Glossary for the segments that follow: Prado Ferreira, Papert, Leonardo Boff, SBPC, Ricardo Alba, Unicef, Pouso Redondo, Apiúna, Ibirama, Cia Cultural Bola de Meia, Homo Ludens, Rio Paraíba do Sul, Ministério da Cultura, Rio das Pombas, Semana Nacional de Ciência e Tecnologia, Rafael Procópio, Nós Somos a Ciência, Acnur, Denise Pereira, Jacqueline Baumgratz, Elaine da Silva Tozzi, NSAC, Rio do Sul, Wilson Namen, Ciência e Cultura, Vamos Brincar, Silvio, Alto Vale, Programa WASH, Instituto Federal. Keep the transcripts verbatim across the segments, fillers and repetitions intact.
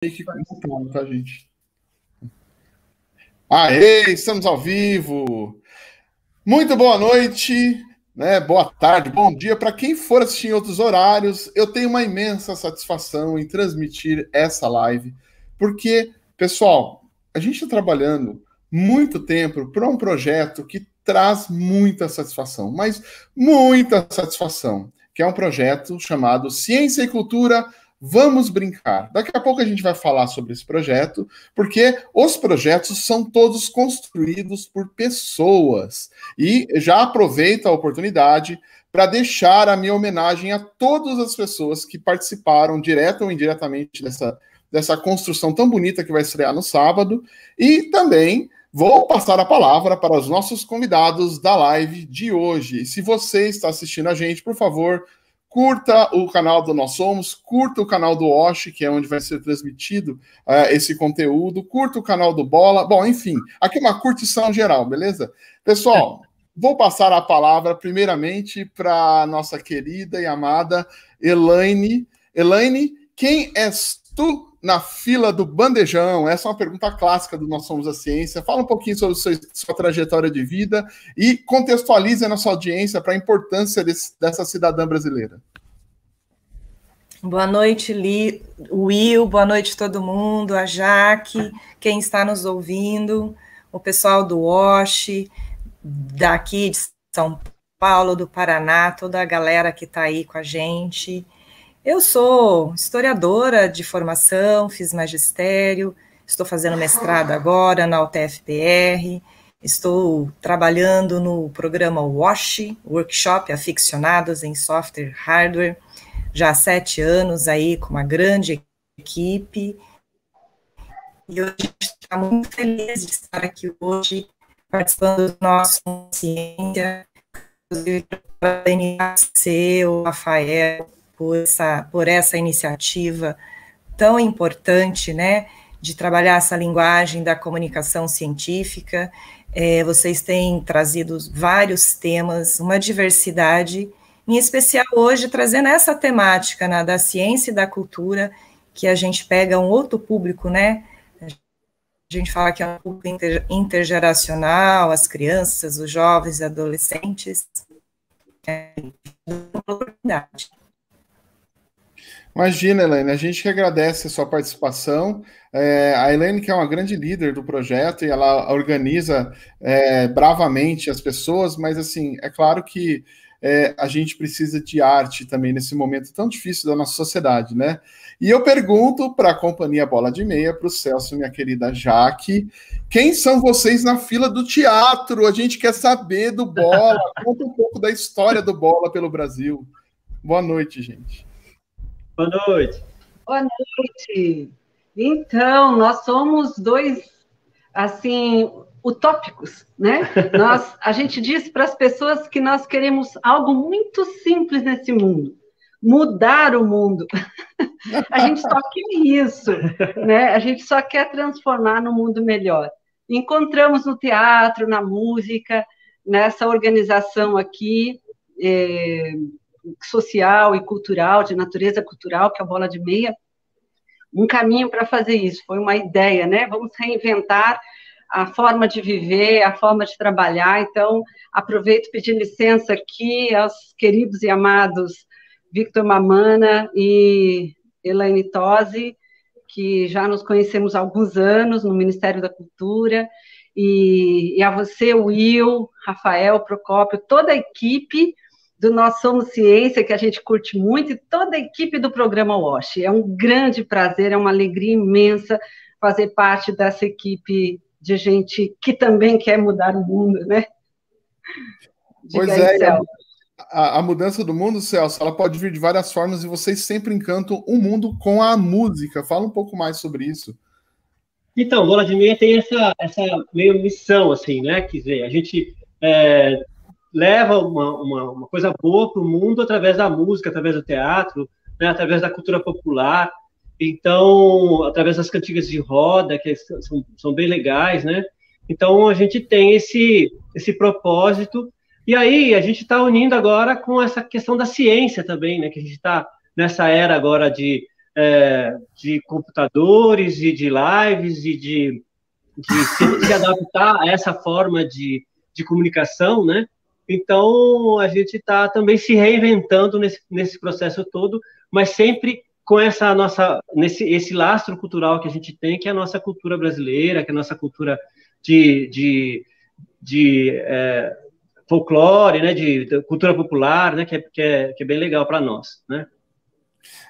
Que computando, tá, gente? Aê, estamos ao vivo! Muito boa noite, né? Boa tarde, bom dia. Para quem for assistir em outros horários, eu tenho uma imensa satisfação em transmitir essa live, porque, pessoal, a gente está trabalhando muito tempo para um projeto que traz muita satisfação, mas muita satisfação, que é um projeto chamado Ciência e Cultura, Vamos Brincar. Daqui a pouco a gente vai falar sobre esse projeto, porque os projetos são todos construídos por pessoas. E já aproveito a oportunidade para deixar a minha homenagem a todas as pessoas que participaram, direta ou indiretamente, dessa, dessa construção tão bonita que vai estrear no sábado. E também vou passar a palavra para os nossos convidados da live de hoje. Se você está assistindo a gente, por favor, curta o canal do Nós Somos, curta o canal do Wash, que é onde vai ser transmitido uh, esse conteúdo, curta o canal do Bola, bom, enfim, aqui é uma curtição geral, beleza? Pessoal, vou passar a palavra primeiramente para a nossa querida e amada Elaine. Elaine, quem és tu na fila do bandejão? Essa é uma pergunta clássica do Nós Somos a Ciência. Fala um pouquinho sobre sua, sua trajetória de vida e contextualize a nossa audiência para a importância desse, dessa cidadã brasileira. Boa noite, Li, Will, boa noite todo mundo, a Jaque, quem está nos ouvindo, o pessoal do Wash, daqui de São Paulo, do Paraná, toda a galera que está aí com a gente. Eu sou historiadora de formação, fiz magistério, estou fazendo mestrado agora na U T F P R, estou trabalhando no programa WASH, Workshop Aficionados em Software e Hardware, já há sete anos aí com uma grande equipe, e hoje a gente está muito feliz de estar aqui hoje, participando do nosso Ciência, inclusive para o N A C, o Rafael, Por essa, por essa iniciativa tão importante, né, de trabalhar essa linguagem da comunicação científica. É, vocês têm trazido vários temas, uma diversidade, em especial hoje, trazendo essa temática, né, da ciência e da cultura, que a gente pega um outro público, né, a gente fala que é um público inter, intergeracional, as crianças, os jovens, adolescentes, é uma oportunidade. Imagina, Elaine, a gente que agradece a sua participação. É, a Elaine, que é uma grande líder do projeto, e ela organiza é, bravamente as pessoas, mas, assim, é claro que é, a gente precisa de arte também nesse momento tão difícil da nossa sociedade, né? E eu pergunto para a companhia Bola de Meia, para o Celso, minha querida Jaque, quem são vocês na fila do teatro? A gente quer saber do Bola, conta um pouco da história do Bola pelo Brasil. Boa noite, gente. Boa noite. Boa noite. Então, nós somos dois, assim, utópicos, né? Nós, a gente diz para as pessoas que nós queremos algo muito simples nesse mundo. Mudar o mundo. A gente só quer isso, né? A gente só quer transformar no mundo melhor. Encontramos no teatro, na música, nessa organização aqui, é... social e cultural, de natureza cultural, que é a Bola de Meia, um caminho para fazer isso, foi uma ideia, né? Vamos reinventar a forma de viver, a forma de trabalhar. Então, aproveito e pedir licença aqui aos queridos e amados Victor Mamanna e Elaine Tozzi, que já nos conhecemos há alguns anos no Ministério da Cultura, e, e a você, Will, Rafael, Procópio, toda a equipe do Nós Somos Ciência, que a gente curte muito, e toda a equipe do programa WASH. É um grande prazer, é uma alegria imensa fazer parte dessa equipe de gente que também quer mudar o mundo, né? Diga pois aí, é, a, a mudança do mundo, Celso, ela pode vir de várias formas, e vocês sempre encantam o mundo com a música. Fala um pouco mais sobre isso. Então, Bola de Meia tem essa, essa meio missão, assim, né? Quer dizer, a gente... É... leva uma, uma, uma coisa boa para o mundo através da música, através do teatro, né, através da cultura popular, então, através das cantigas de roda, que são, são bem legais, né? Então, a gente tem esse, esse propósito, e aí a gente está unindo agora com essa questão da ciência também, né? Que a gente está nessa era agora de é, de computadores e de lives e de, de se, se adaptar a essa forma de, de comunicação, né? Então, a gente está também se reinventando nesse, nesse processo todo, mas sempre com essa nossa, nesse, esse lastro cultural que a gente tem, que é a nossa cultura brasileira, que é a nossa cultura de, de, de é, folclore, né, de, de cultura popular, né, que, é, que, é, que é bem legal para nós, né?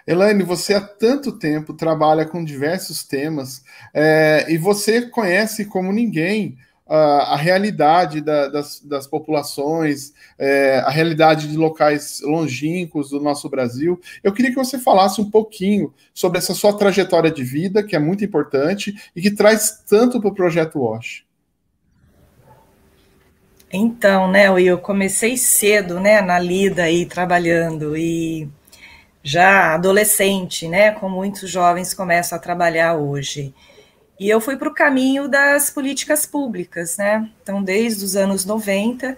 Elaine, você há tanto tempo trabalha com diversos temas, é, e você conhece como ninguém a, a realidade da, das, das populações, é, a realidade de locais longínquos do nosso Brasil. Eu queria que você falasse um pouquinho sobre essa sua trajetória de vida, que é muito importante e que traz tanto para o Projeto WASH. Então, né, Will, eu comecei cedo, né, na lida aí, trabalhando, e já adolescente, né, como muitos jovens começam a trabalhar hoje. E eu fui para o caminho das políticas públicas, né? Então, desde os anos noventa,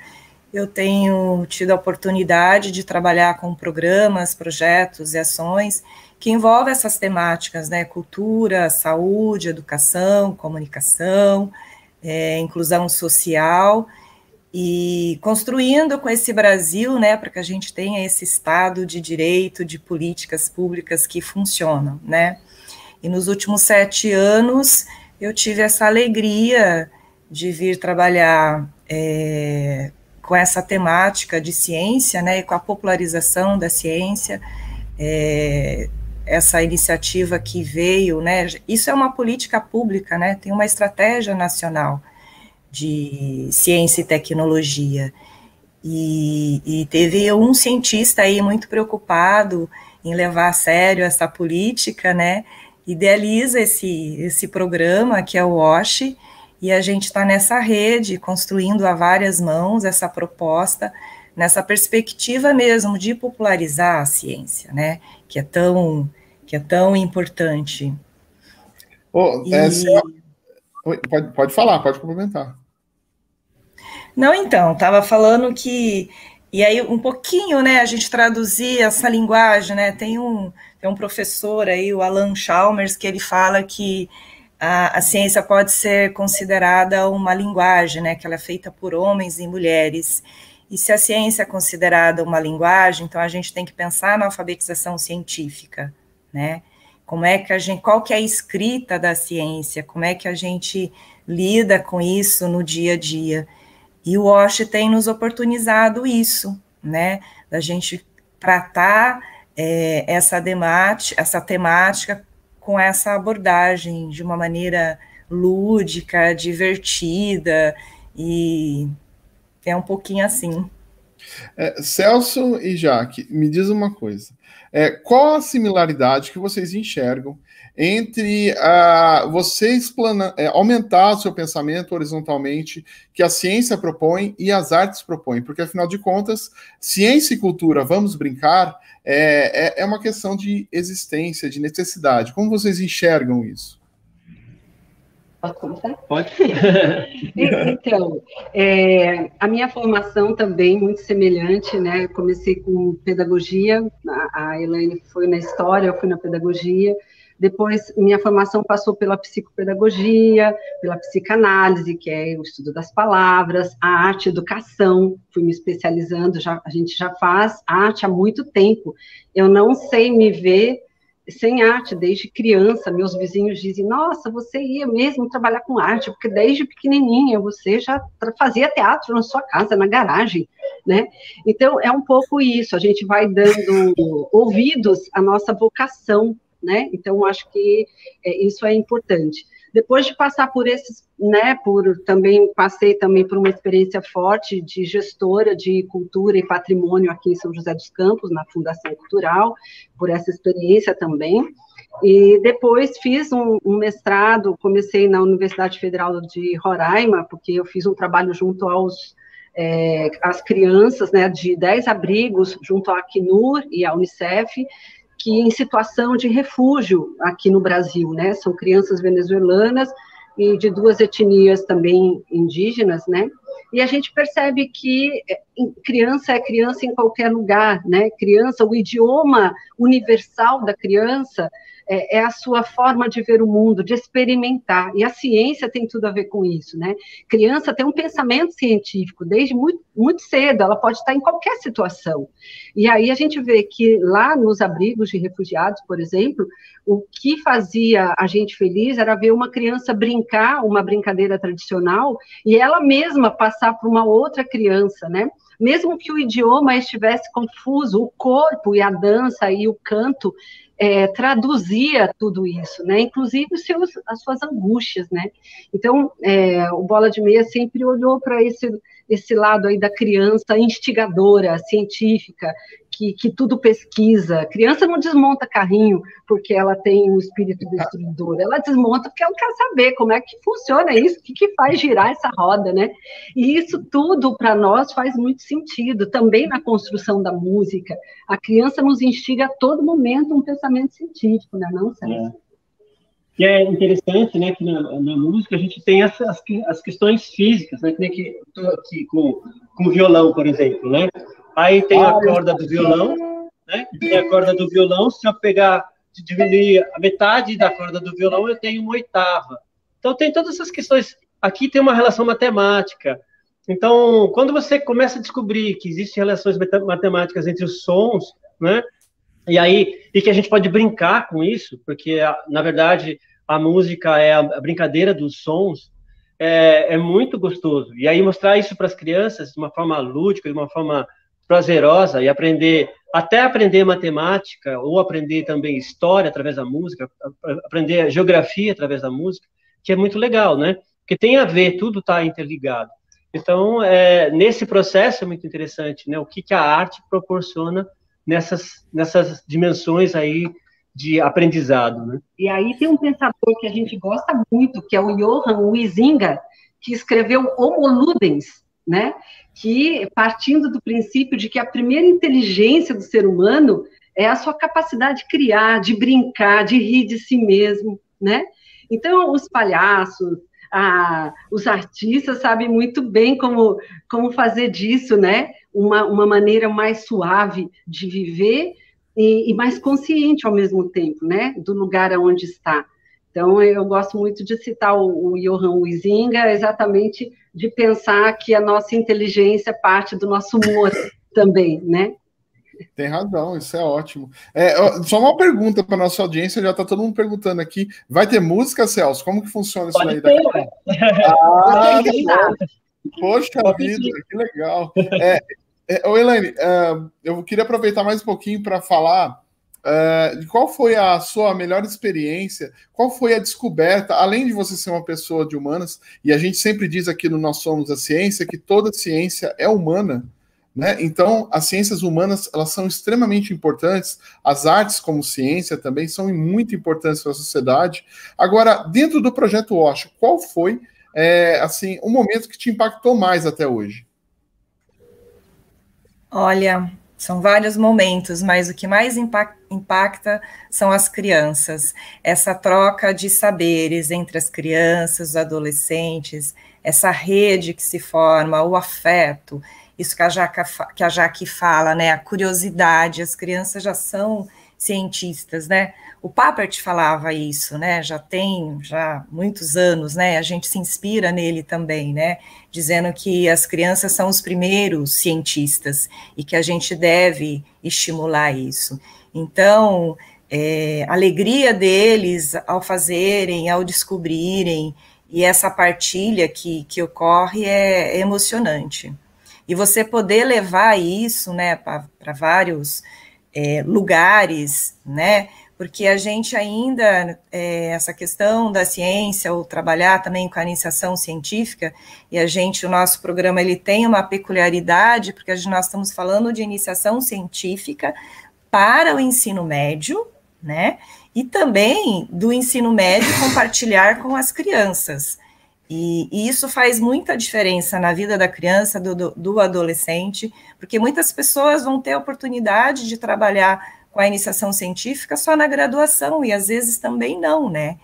eu tenho tido a oportunidade de trabalhar com programas, projetos e ações que envolvem essas temáticas, né? Cultura, saúde, educação, comunicação, é, inclusão social, e construindo com esse Brasil, né, para que a gente tenha esse Estado de Direito, de políticas públicas que funcionam, né? E nos últimos sete anos, eu tive essa alegria de vir trabalhar é, com essa temática de ciência, né, e com a popularização da ciência, é, essa iniciativa que veio, né, isso é uma política pública, né, tem uma estratégia nacional de ciência e tecnologia, e, e teve um cientista aí muito preocupado em levar a sério essa política, né, idealiza esse, esse programa que é o WASH, e a gente está nessa rede, construindo a várias mãos essa proposta, nessa perspectiva mesmo de popularizar a ciência, né, que é tão, que é tão importante. Oh, e... essa... Pode, pode falar, pode complementar. Não, então, estava falando que... E aí, um pouquinho, né, a gente traduzir essa linguagem, né, tem um, tem um professor aí, o Alan Chalmers, que ele fala que a, a ciência pode ser considerada uma linguagem, né, que ela é feita por homens e mulheres. E se a ciência é considerada uma linguagem, então a gente tem que pensar na alfabetização científica, né? Como é que a gente, qual que é a escrita da ciência, como é que a gente lida com isso no dia a dia. E o WASH tem nos oportunizado isso, né, da gente tratar é, essa, temática, essa temática com essa abordagem de uma maneira lúdica, divertida, e é um pouquinho assim. É, Celso e Jaque, me diz uma coisa, é, qual a similaridade que vocês enxergam entre uh, você é, aumentar o seu pensamento horizontalmente que a ciência propõe e as artes propõem? Porque, afinal de contas, ciência e cultura, vamos brincar, é, é, é uma questão de existência, de necessidade. Como vocês enxergam isso? Posso começar? Pode. Então, é, a minha formação também muito semelhante, né? Eu comecei com pedagogia, a, a Elaine foi na história, eu fui na pedagogia. Depois, minha formação passou pela psicopedagogia, pela psicanálise, que é o estudo das palavras, a arte, educação, fui me especializando, já, a gente já faz arte há muito tempo. Eu não sei me ver sem arte, desde criança. Meus vizinhos dizem, nossa, você ia mesmo trabalhar com arte, porque desde pequenininha você já fazia teatro na sua casa, na garagem, né? Então, é um pouco isso, a gente vai dando ouvidos à nossa vocação, né? Então, acho que é, isso é importante. Depois de passar por esses, né, por, também passei também por uma experiência forte de gestora de cultura e patrimônio aqui em São José dos Campos, na Fundação Cultural, por essa experiência também. E depois fiz um, um mestrado, comecei na Universidade Federal de Roraima, porque eu fiz um trabalho junto aos é, às crianças, né, de dez abrigos, junto à Acnur e à Unicef, que em situação de refúgio aqui no Brasil, né, são crianças venezuelanas e de duas etnias também indígenas, né, e a gente percebe que criança é criança em qualquer lugar, né, criança, o idioma universal da criança é, é a sua forma de ver o mundo, de experimentar, e a ciência tem tudo a ver com isso, né? Criança tem um pensamento científico desde muito, muito cedo, ela pode estar em qualquer situação, e aí a gente vê que lá nos abrigos de refugiados, por exemplo, o que fazia a gente feliz era ver uma criança brincar, uma brincadeira tradicional, e ela mesma passar por uma outra criança, né? Mesmo que o idioma estivesse confuso, o corpo e a dança e o canto é, traduzia tudo isso, né? Inclusive os seus, as suas angústias, né? Então, é, o Bola de Meia sempre olhou para esse, esse lado aí da criança instigadora, científica, que, que tudo pesquisa. A criança não desmonta carrinho porque ela tem um espírito destruidor, ela desmonta porque ela quer saber como é que funciona isso, o que, que faz girar essa roda, né? E isso tudo, para nós, faz muito sentido, também na construção da música. A criança nos instiga a todo momento um pensamento científico, né? Não, Celso? E é interessante, né, que na, na música a gente tem as, as, as questões físicas, né, que nem que tô aqui com o violão, por exemplo, né? Aí tem a corda do violão, né? Tem a corda do violão, se eu pegar, se diminuir a metade da corda do violão, eu tenho uma oitava. Então tem todas essas questões. Aqui tem uma relação matemática. Então, quando você começa a descobrir que existem relações matemáticas entre os sons, né? E aí, e que a gente pode brincar com isso, porque, na verdade, a música é a brincadeira dos sons, é, é muito gostoso. E aí, mostrar isso para as crianças de uma forma lúdica, de uma forma prazerosa, e aprender, até aprender matemática, ou aprender também história através da música, aprender geografia através da música, que é muito legal, né? Porque tem a ver, tudo está interligado. Então, é, nesse processo é muito interessante, né? O que, que a arte proporciona Nessas, nessas dimensões aí de aprendizado, né? E aí tem um pensador que a gente gosta muito, que é o Johan Huizinga, que escreveu Homo Ludens, né? Que, partindo do princípio de que a primeira inteligência do ser humano é a sua capacidade de criar, de brincar, de rir de si mesmo, né? Então, os palhaços, a, os artistas sabem muito bem como, como fazer disso, né? Uma, uma maneira mais suave de viver e, e mais consciente ao mesmo tempo, né? Do lugar onde está. Então, eu gosto muito de citar o, o Johan Huizinga, exatamente de pensar que a nossa inteligência parte do nosso humor também, né? Tem razão, isso é ótimo. É, só uma pergunta para a nossa audiência, já está todo mundo perguntando aqui. Vai ter música, Celso? Como que funciona isso daí? Ah, poxa vida, que legal. É, é, ô, Elaine, uh, eu queria aproveitar mais um pouquinho para falar uh, de qual foi a sua melhor experiência, qual foi a descoberta, além de você ser uma pessoa de humanas, e a gente sempre diz aqui no Nós Somos a Ciência que toda ciência é humana, né? Então, as ciências humanas, elas são extremamente importantes, as artes como ciência também são muito importantes para a sociedade. Agora, dentro do projeto WASH, qual foi É, assim, um momento que te impactou mais até hoje? Olha, são vários momentos, mas o que mais impacta são as crianças. Essa troca de saberes entre as crianças, os adolescentes, essa rede que se forma, o afeto, isso que a, Jaca, que a Jaque fala, né? A curiosidade, as crianças já são cientistas, né? O Papert falava isso, né? Já tem já muitos anos, né? A gente se inspira nele também, né? Dizendo que as crianças são os primeiros cientistas e que a gente deve estimular isso. Então, é, a alegria deles ao fazerem, ao descobrirem, e essa partilha que, que ocorre é, é emocionante. E você poder levar isso, né, para vários É, lugares, né, porque a gente ainda, é, essa questão da ciência, ou trabalhar também com a iniciação científica, e a gente, o nosso programa, ele tem uma peculiaridade, porque nós estamos falando de iniciação científica para o ensino médio, né, e também do ensino médio compartilhar com as crianças, E, e isso faz muita diferença na vida da criança, do, do, do adolescente, porque muitas pessoas vão ter a oportunidade de trabalhar com a iniciação científica só na graduação, e às vezes também não, né?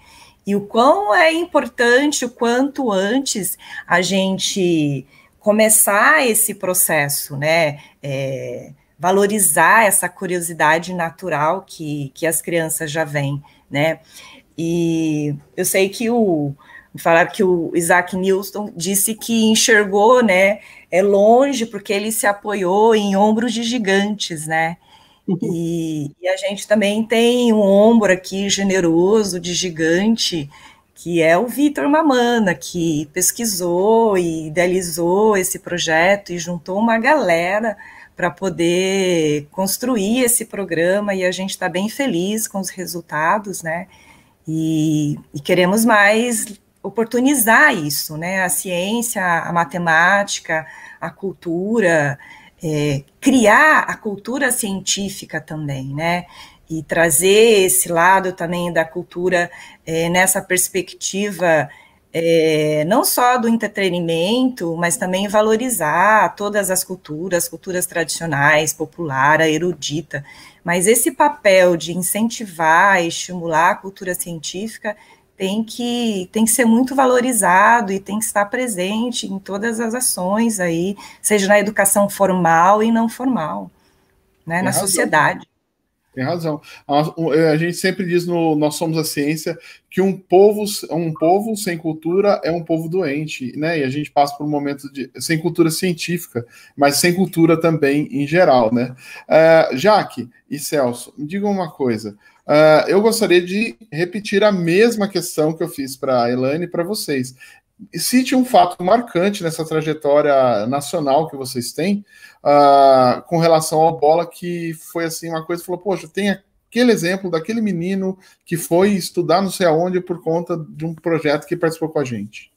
E o quão é importante, o quanto antes a gente começar esse processo, né? É, valorizar essa curiosidade natural que, que as crianças já vêm, né? E eu sei que o falaram que o Isaac Newton disse que enxergou, né, é longe porque ele se apoiou em ombros de gigantes, né? E, e a gente também tem um ombro aqui generoso de gigante, que é o Victor Mamanna, que pesquisou e idealizou esse projeto e juntou uma galera para poder construir esse programa, e a gente está bem feliz com os resultados, né? E, e queremos mais oportunizar isso, né? A ciência, a matemática, a cultura, é, criar a cultura científica também, né? E trazer esse lado também da cultura é, nessa perspectiva é, não só do entretenimento, mas também valorizar todas as culturas, culturas tradicionais, popular, a erudita. Mas esse papel de incentivar e estimular a cultura científica tem que, tem que ser muito valorizado e tem que estar presente em todas as ações aí, seja na educação formal e não formal, né, na sociedade. Tem razão. A, a gente sempre diz no Nós Somos a Ciência que um povo, um povo sem cultura é um povo doente, né? E a gente passa por um momento de, sem cultura científica, mas sem cultura também em geral, né? Uh, Jaque e Celso, me digam uma coisa. Uh, eu gostaria de repetir a mesma questão que eu fiz para a Elaine e para vocês. Cite um fato marcante nessa trajetória nacional que vocês têm uh, com relação ao bola, que foi assim uma coisa, falou, poxa, tem aquele exemplo daquele menino que foi estudar não sei aonde por conta de um projeto que participou com a gente.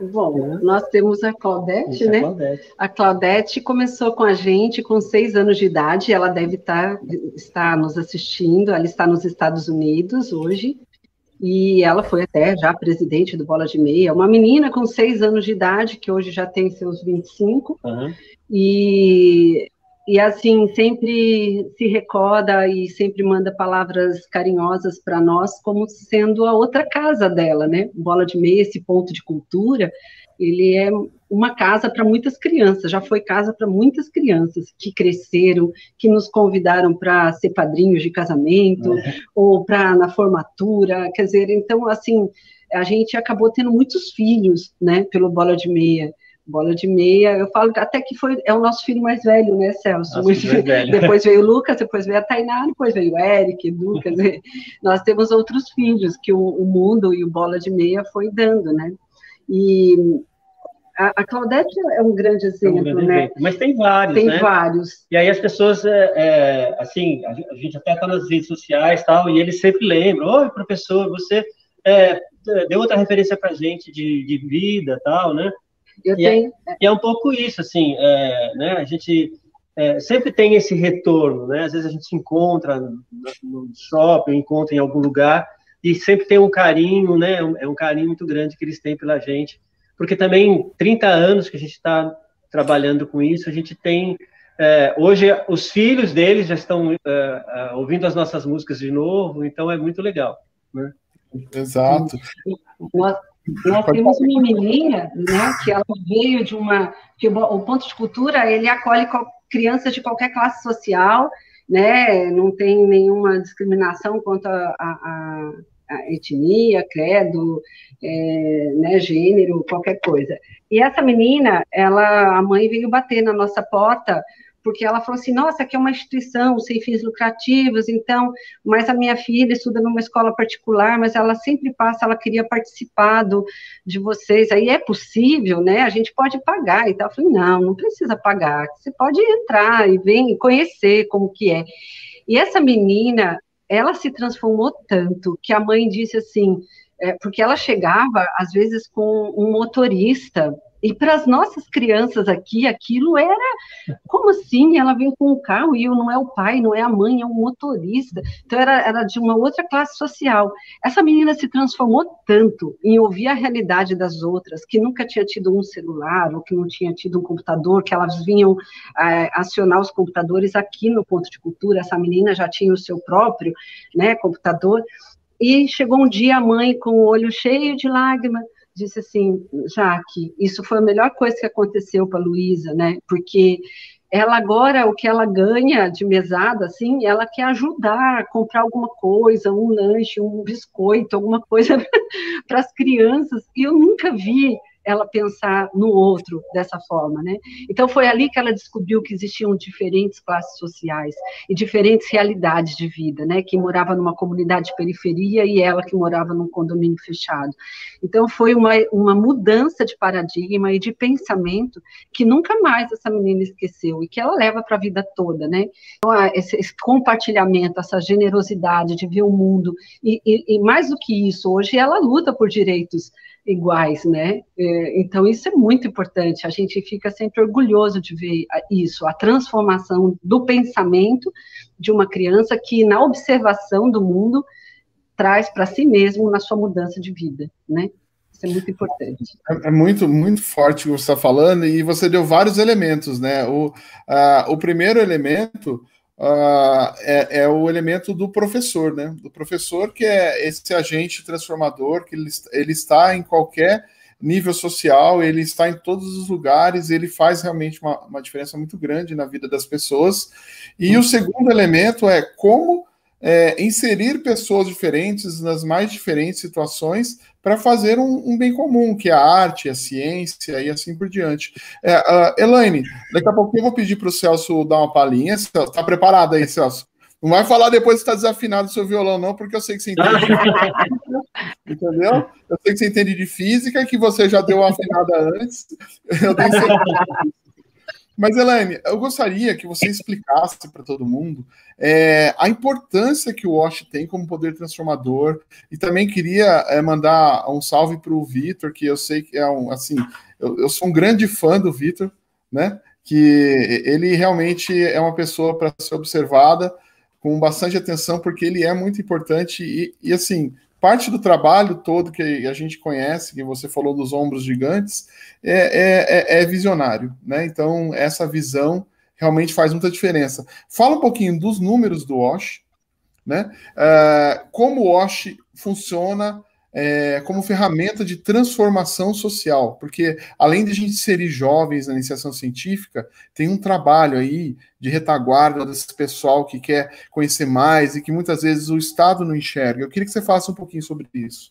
Bom, nós temos a Claudete, é né? A Claudete. A Claudete começou com a gente com seis anos de idade, ela deve estar, estar nos assistindo, ela está nos Estados Unidos hoje, e ela foi até já presidente do Bola de Meia, uma menina com seis anos de idade, que hoje já tem seus vinte e cinco, uhum. e, e assim, sempre se recorda e sempre manda palavras carinhosas para nós, como sendo a outra casa dela, né? Bola de Meia, esse ponto de cultura, ele é uma casa para muitas crianças, já foi casa para muitas crianças que cresceram, que nos convidaram para ser padrinhos de casamento, é. ou para na formatura, quer dizer, então, assim, a gente acabou tendo muitos filhos, né, pelo Bola de Meia. Bola de Meia, eu falo até que foi, é o nosso filho mais velho, né, Celso? Nossa, é velho. Depois veio o Lucas, depois veio a Tainá, depois veio o Eric, o Lucas, nós temos outros filhos que o, o mundo e o Bola de Meia foi dando, né? E a Claudete é um grande exemplo, é um grande né? Exemplo. Mas tem vários, tem né? vários. E aí as pessoas, é, assim, a gente até está nas redes sociais e tal, e eles sempre lembram, oi, professor, você é, deu outra referência para a gente de, de vida e tal, né? Eu e, tenho... é, e é um pouco isso, assim, é, né? A gente é, sempre tem esse retorno, né? Às vezes a gente se encontra no shopping, encontra em algum lugar, e sempre tem um carinho, né? É um carinho muito grande que eles têm pela gente, porque também trinta anos que a gente está trabalhando com isso, a gente tem... É, hoje, os filhos deles já estão é, ouvindo as nossas músicas de novo, então é muito legal, né? Exato. Nós, nós temos uma menina, né, que ela veio de uma... Que o ponto de cultura, ele acolhe crianças de qualquer classe social, né? Não tem nenhuma discriminação quanto a... a, a A etnia, credo, é, né, gênero, qualquer coisa. E essa menina, ela, a mãe veio bater na nossa porta, porque ela falou assim, nossa, aqui é uma instituição sem fins lucrativos, então, mas a minha filha estuda numa escola particular, mas ela sempre passa, ela queria participar do, de vocês, aí é possível, né, a gente pode pagar e tal. Eu falei, não, não precisa pagar, você pode entrar e vem conhecer como que é. E essa menina... ela se transformou tanto, que a mãe disse assim, é, porque ela chegava, às vezes, com um motorista, e para as nossas crianças aqui, aquilo era, como assim, ela veio com um carro, e eu, não é o pai, não é a mãe, é um motorista, então era, era de uma outra classe social. Essa menina se transformou tanto em ouvir a realidade das outras, que nunca tinha tido um celular, ou que não tinha tido um computador, que elas vinham é, acionar os computadores aqui no Ponto de Cultura, essa menina já tinha o seu próprio, né, computador, e chegou um dia a mãe com o olho cheio de lágrimas, disse assim, Jaque, isso foi a melhor coisa que aconteceu para a Luísa, né, porque ela agora, o que ela ganha de mesada, assim, ela quer ajudar a comprar alguma coisa, um lanche, um biscoito, alguma coisa para as crianças, e eu nunca vi ela pensar no outro dessa forma, né? Então, foi ali que ela descobriu que existiam diferentes classes sociais e diferentes realidades de vida, né? Que morava numa comunidade de periferia e ela que morava num condomínio fechado. Então, foi uma, uma mudança de paradigma e de pensamento que nunca mais essa menina esqueceu e que ela leva para a vida toda, né? Então, esse, esse compartilhamento, essa generosidade de ver o mundo e, e, e mais do que isso, hoje ela luta por direitos iguais, né? Então, isso é muito importante, a gente fica sempre orgulhoso de ver isso, a transformação do pensamento de uma criança que, na observação do mundo, traz para si mesmo na sua mudança de vida, né? Isso é muito importante. É, é muito, muito forte o que você está falando, e você deu vários elementos, né? O, uh, o primeiro elemento uh, é, é o elemento do professor, né? Do professor, que é esse agente transformador, que ele, ele está em qualquer nível social, ele está em todos os lugares, ele faz realmente uma, uma diferença muito grande na vida das pessoas. E o segundo elemento é como é, inserir pessoas diferentes nas mais diferentes situações para fazer um, um bem comum, que é a arte, a ciência e assim por diante. É, uh, Elaine, daqui a pouco eu vou pedir para o Celso dar uma palhinha. Está preparado aí, Celso? Não vai falar depois que está desafinado o seu violão, não, porque eu sei que você entende de física, entendeu? Eu sei que você entende de física, que você já deu uma afinada antes. Eu tenho certeza. Mas, Elaine, eu gostaria que você explicasse para todo mundo é, a importância que o WASH tem como poder transformador, e também queria é, mandar um salve para o Victor, que eu sei que é um, assim, eu, eu sou um grande fã do Victor, né? Que ele realmente é uma pessoa para ser observada com bastante atenção, porque ele é muito importante e, e, assim, parte do trabalho todo que a gente conhece, que você falou dos ombros gigantes, é, é, é visionário, né? Então, essa visão realmente faz muita diferença. Fala um pouquinho dos números do WASH, né? Uh, como o WASH funciona é, como ferramenta de transformação social, porque, além de a gente inserir jovens na iniciação científica, tem um trabalho aí de retaguarda desse pessoal que quer conhecer mais e que muitas vezes o Estado não enxerga. Eu queria que você falasse um pouquinho sobre isso.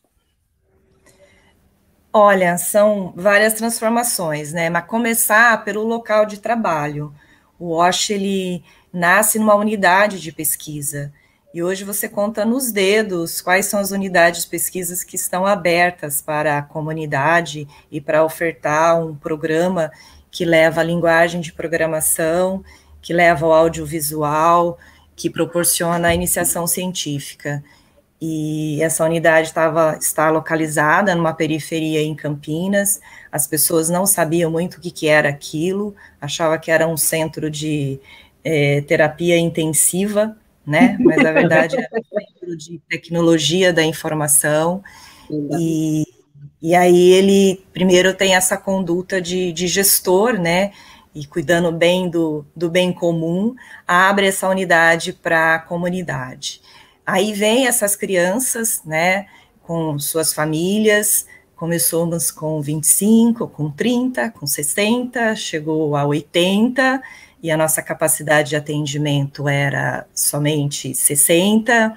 Olha, são várias transformações, né? Mas começar pelo local de trabalho. O WASH, ele nasce numa unidade de pesquisa, e hoje você conta nos dedos quais são as unidades de pesquisas que estão abertas para a comunidade e para ofertar um programa que leva a linguagem de programação, que leva o audiovisual, que proporciona a iniciação científica. E essa unidade estava, está localizada numa periferia em Campinas, as pessoas não sabiam muito o que, que era aquilo, achavam que era um centro de eh, terapia intensiva, né? Mas a verdade é o centro de tecnologia da informação, e, e aí ele primeiro tem essa conduta de, de gestor, né, e cuidando bem do, do bem comum, abre essa unidade para a comunidade. Aí vem essas crianças, né, com suas famílias, começamos com vinte e cinco, com trinta, com sessenta, chegou a oitenta, e a nossa capacidade de atendimento era somente sessenta,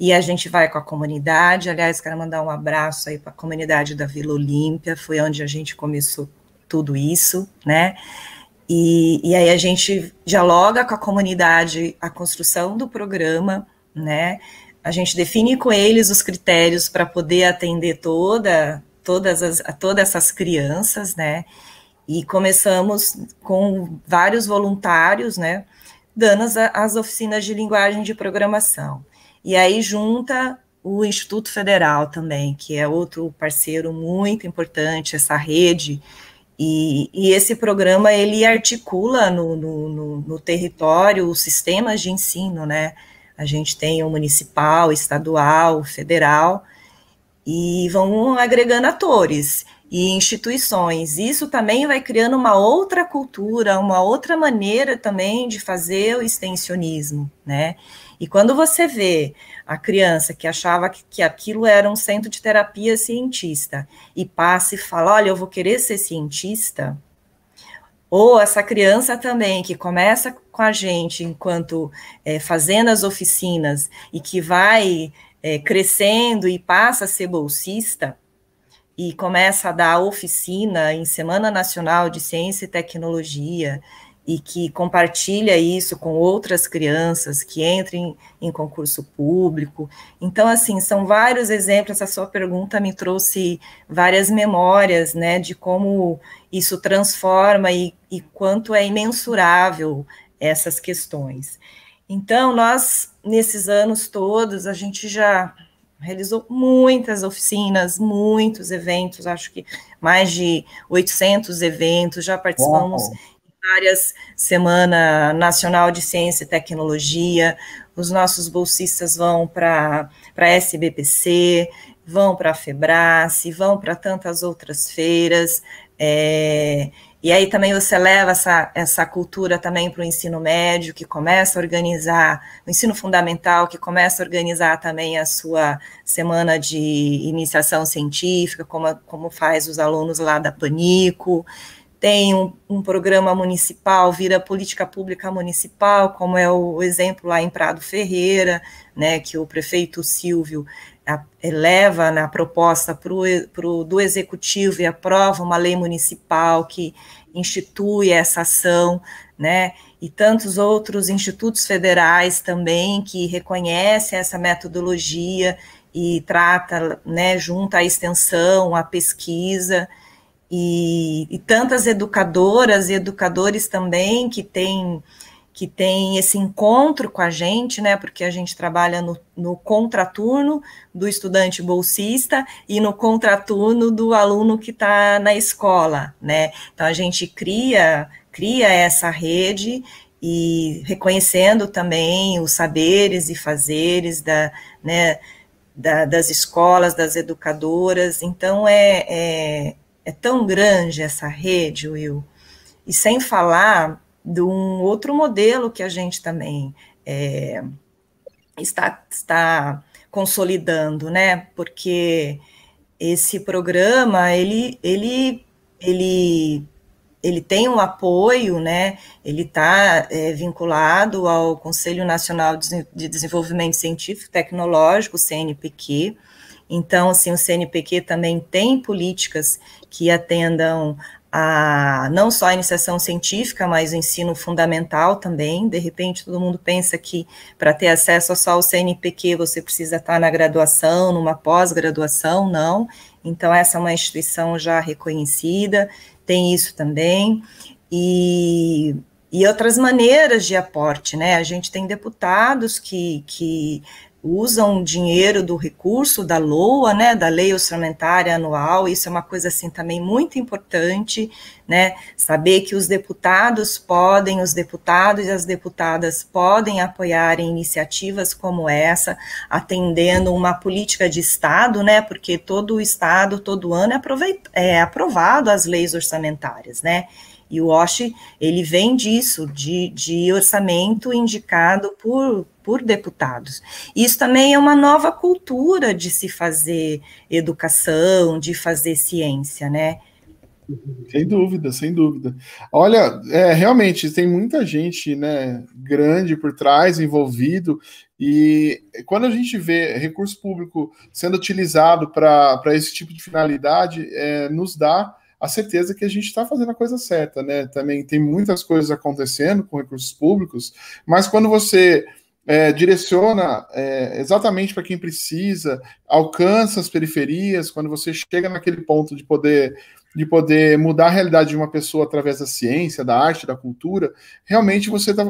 e a gente vai com a comunidade. Aliás, quero mandar um abraço aí para a comunidade da Vila Olímpia, foi onde a gente começou tudo isso, né, e, e aí a gente dialoga com a comunidade a construção do programa, né, a gente define com eles os critérios para poder atender toda, todas, as, todas essas crianças, né, e começamos com vários voluntários, né, dando as, as oficinas de linguagem de programação. E aí junta o Instituto Federal também, que é outro parceiro muito importante, essa rede, e, e esse programa, ele articula no, no, no, no território os sistemas de ensino, né, a gente tem o municipal, estadual, federal, e vão agregando atores e instituições. Isso também vai criando uma outra cultura, uma outra maneira também de fazer o extensionismo, né? E quando você vê a criança que achava que, que aquilo era um centro de terapia cientista e passa e fala, olha, eu vou querer ser cientista, Ou essa criança também, que começa com a gente enquanto é, fazendo as oficinas e que vai é, crescendo e passa a ser bolsista, e começa a dar oficina em Semana Nacional de Ciência e Tecnologia, e que compartilha isso com outras crianças, que entrem em, em concurso público. Então, assim, são vários exemplos. A sua pergunta me trouxe várias memórias, né, de como isso transforma e, e quanto é imensurável essas questões. Então, nós, nesses anos todos, a gente já realizou muitas oficinas, muitos eventos, acho que mais de oitocentos eventos, já participamos Uau. em várias Semana Nacional de Ciência e Tecnologia, os nossos bolsistas vão para a S B P C, vão para a FEBRASI, vão para tantas outras feiras, é, e aí também você leva essa, essa cultura também para o ensino médio, que começa a organizar, o ensino fundamental, que começa a organizar também a sua semana de iniciação científica, como, como faz os alunos lá da PANICO. Tem um, um programa municipal, vira política pública municipal, como é o exemplo lá em Prado Ferreira, né, que o prefeito Silvio eleva na proposta pro, pro, do executivo e aprova uma lei municipal que institui essa ação, né, e tantos outros institutos federais também que reconhecem essa metodologia e trata, né, junto à extensão, à pesquisa, e, e tantas educadoras e educadores também que têm que tem esse encontro com a gente, né, porque a gente trabalha no, no contraturno do estudante bolsista e no contraturno do aluno que está na escola, né, então a gente cria, cria essa rede e reconhecendo também os saberes e fazeres da, né, da, das escolas, das educadoras, então é, é, é tão grande essa rede, Will, e sem falar de um outro modelo que a gente também é, está, está consolidando, né, porque esse programa, ele, ele, ele, ele tem um apoio, né, ele está é, vinculado ao Conselho Nacional de Desenvolvimento Científico e Tecnológico, C N P Q, então, assim, o C N P Q também tem políticas que atendam a, não só a iniciação científica, mas o ensino fundamental também. De repente todo mundo pensa que para ter acesso só ao C N P Q você precisa estar na graduação, numa pós-graduação, não, então essa é uma instituição já reconhecida, tem isso também, e, e outras maneiras de aporte, né, a gente tem deputados que, que usam dinheiro do recurso da L O A, né, da Lei Orçamentária Anual, isso é uma coisa, assim, também muito importante, né, saber que os deputados podem, os deputados e as deputadas podem apoiar iniciativas como essa, atendendo uma política de Estado, né, porque todo o Estado, todo ano é, é aprovado as leis orçamentárias, né, e o WASH, ele vem disso, de, de orçamento indicado por, por deputados. Isso também é uma nova cultura de se fazer educação, de fazer ciência, né? Sem dúvida, sem dúvida. Olha, é, realmente, tem muita gente, né, grande por trás, envolvido, e quando a gente vê recurso público sendo utilizado para esse tipo de finalidade, é, nos dá a certeza que a gente está fazendo a coisa certa, né? Também tem muitas coisas acontecendo com recursos públicos, mas quando você é, direciona é, exatamente para quem precisa, alcança as periferias, quando você chega naquele ponto de poder, de poder mudar a realidade de uma pessoa através da ciência, da arte, da cultura, realmente você está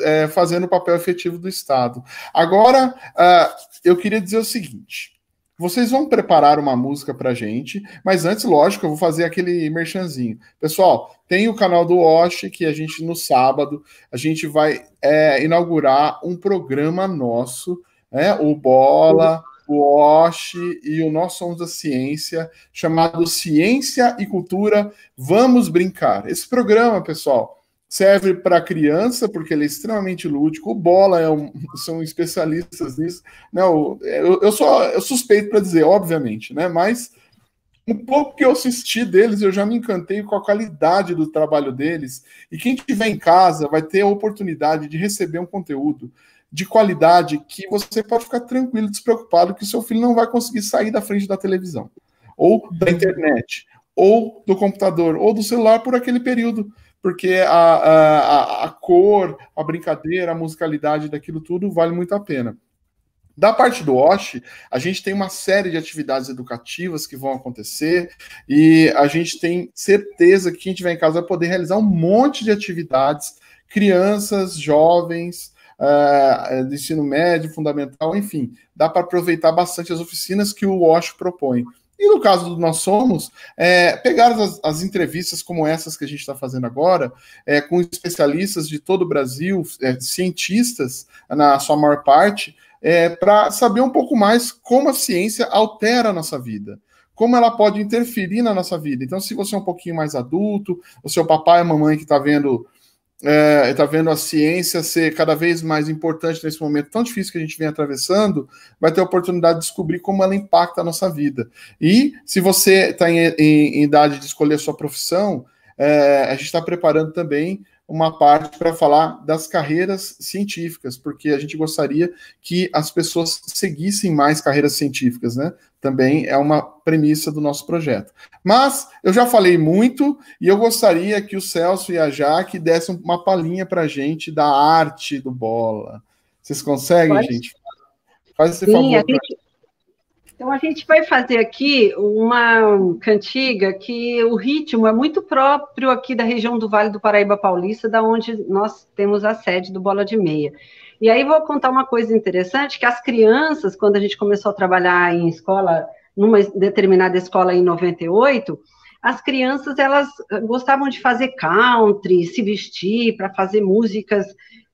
é, fazendo o papel efetivo do Estado. Agora, uh, eu queria dizer o seguinte: vocês vão preparar uma música pra gente, mas antes, lógico, eu vou fazer aquele merchanzinho. Pessoal, tem o canal do WASH, que a gente, no sábado, a gente vai é, inaugurar um programa nosso, né, o Bola, o WASH e o Nós Somos a Ciência, chamado Ciência e Cultura, Vamos Brincar. Esse programa, pessoal, serve para criança, porque ele é extremamente lúdico. O Bola é um, são especialistas nisso. Não, eu, eu sou eu suspeito para dizer, obviamente, né? Mas Um pouco que eu assisti deles, eu já me encantei com a qualidade do trabalho deles. E quem estiver em casa vai ter a oportunidade de receber um conteúdo de qualidade que você pode ficar tranquilo, despreocupado, que o seu filho não vai conseguir sair da frente da televisão, ou da internet, ou do computador, ou do celular por aquele período. Porque a, a, a cor, a brincadeira, a musicalidade daquilo tudo vale muito a pena. Da parte do WASH, a gente tem uma série de atividades educativas que vão acontecer e a gente tem certeza que quem estiver em casa vai poder realizar um monte de atividades, crianças, jovens, uh, do ensino médio, fundamental, enfim, dá para aproveitar bastante as oficinas que o WASH propõe. E no caso do Nós Somos, é, pegar as, as entrevistas como essas que a gente está fazendo agora, é, com especialistas de todo o Brasil, é, cientistas, na sua maior parte, É, para saber um pouco mais como a ciência altera a nossa vida, como ela pode interferir na nossa vida. Então, se você é um pouquinho mais adulto, o seu papai e a mamãe que está vendo, é, tá vendo a ciência ser cada vez mais importante nesse momento tão difícil que a gente vem atravessando, vai ter a oportunidade de descobrir como ela impacta a nossa vida. E se você está em, em, em idade de escolher a sua profissão, é, a gente está preparando também uma parte para falar das carreiras científicas, porque a gente gostaria que as pessoas seguissem mais carreiras científicas, né? Também é uma premissa do nosso projeto. Mas eu já falei muito e eu gostaria que o Celso e a Jaque dessem uma palhinha para a gente da arte do bola. Vocês conseguem, Pode? gente? Faz esse Sim, favor. A gente... Então, a gente vai fazer aqui uma cantiga que o ritmo é muito próprio aqui da região do Vale do Paraíba Paulista, da onde nós temos a sede do Bola de Meia. E aí vou contar uma coisa interessante, que as crianças, quando a gente começou a trabalhar em escola, numa determinada escola em noventa e oito, as crianças elas gostavam de fazer country, se vestir para fazer músicas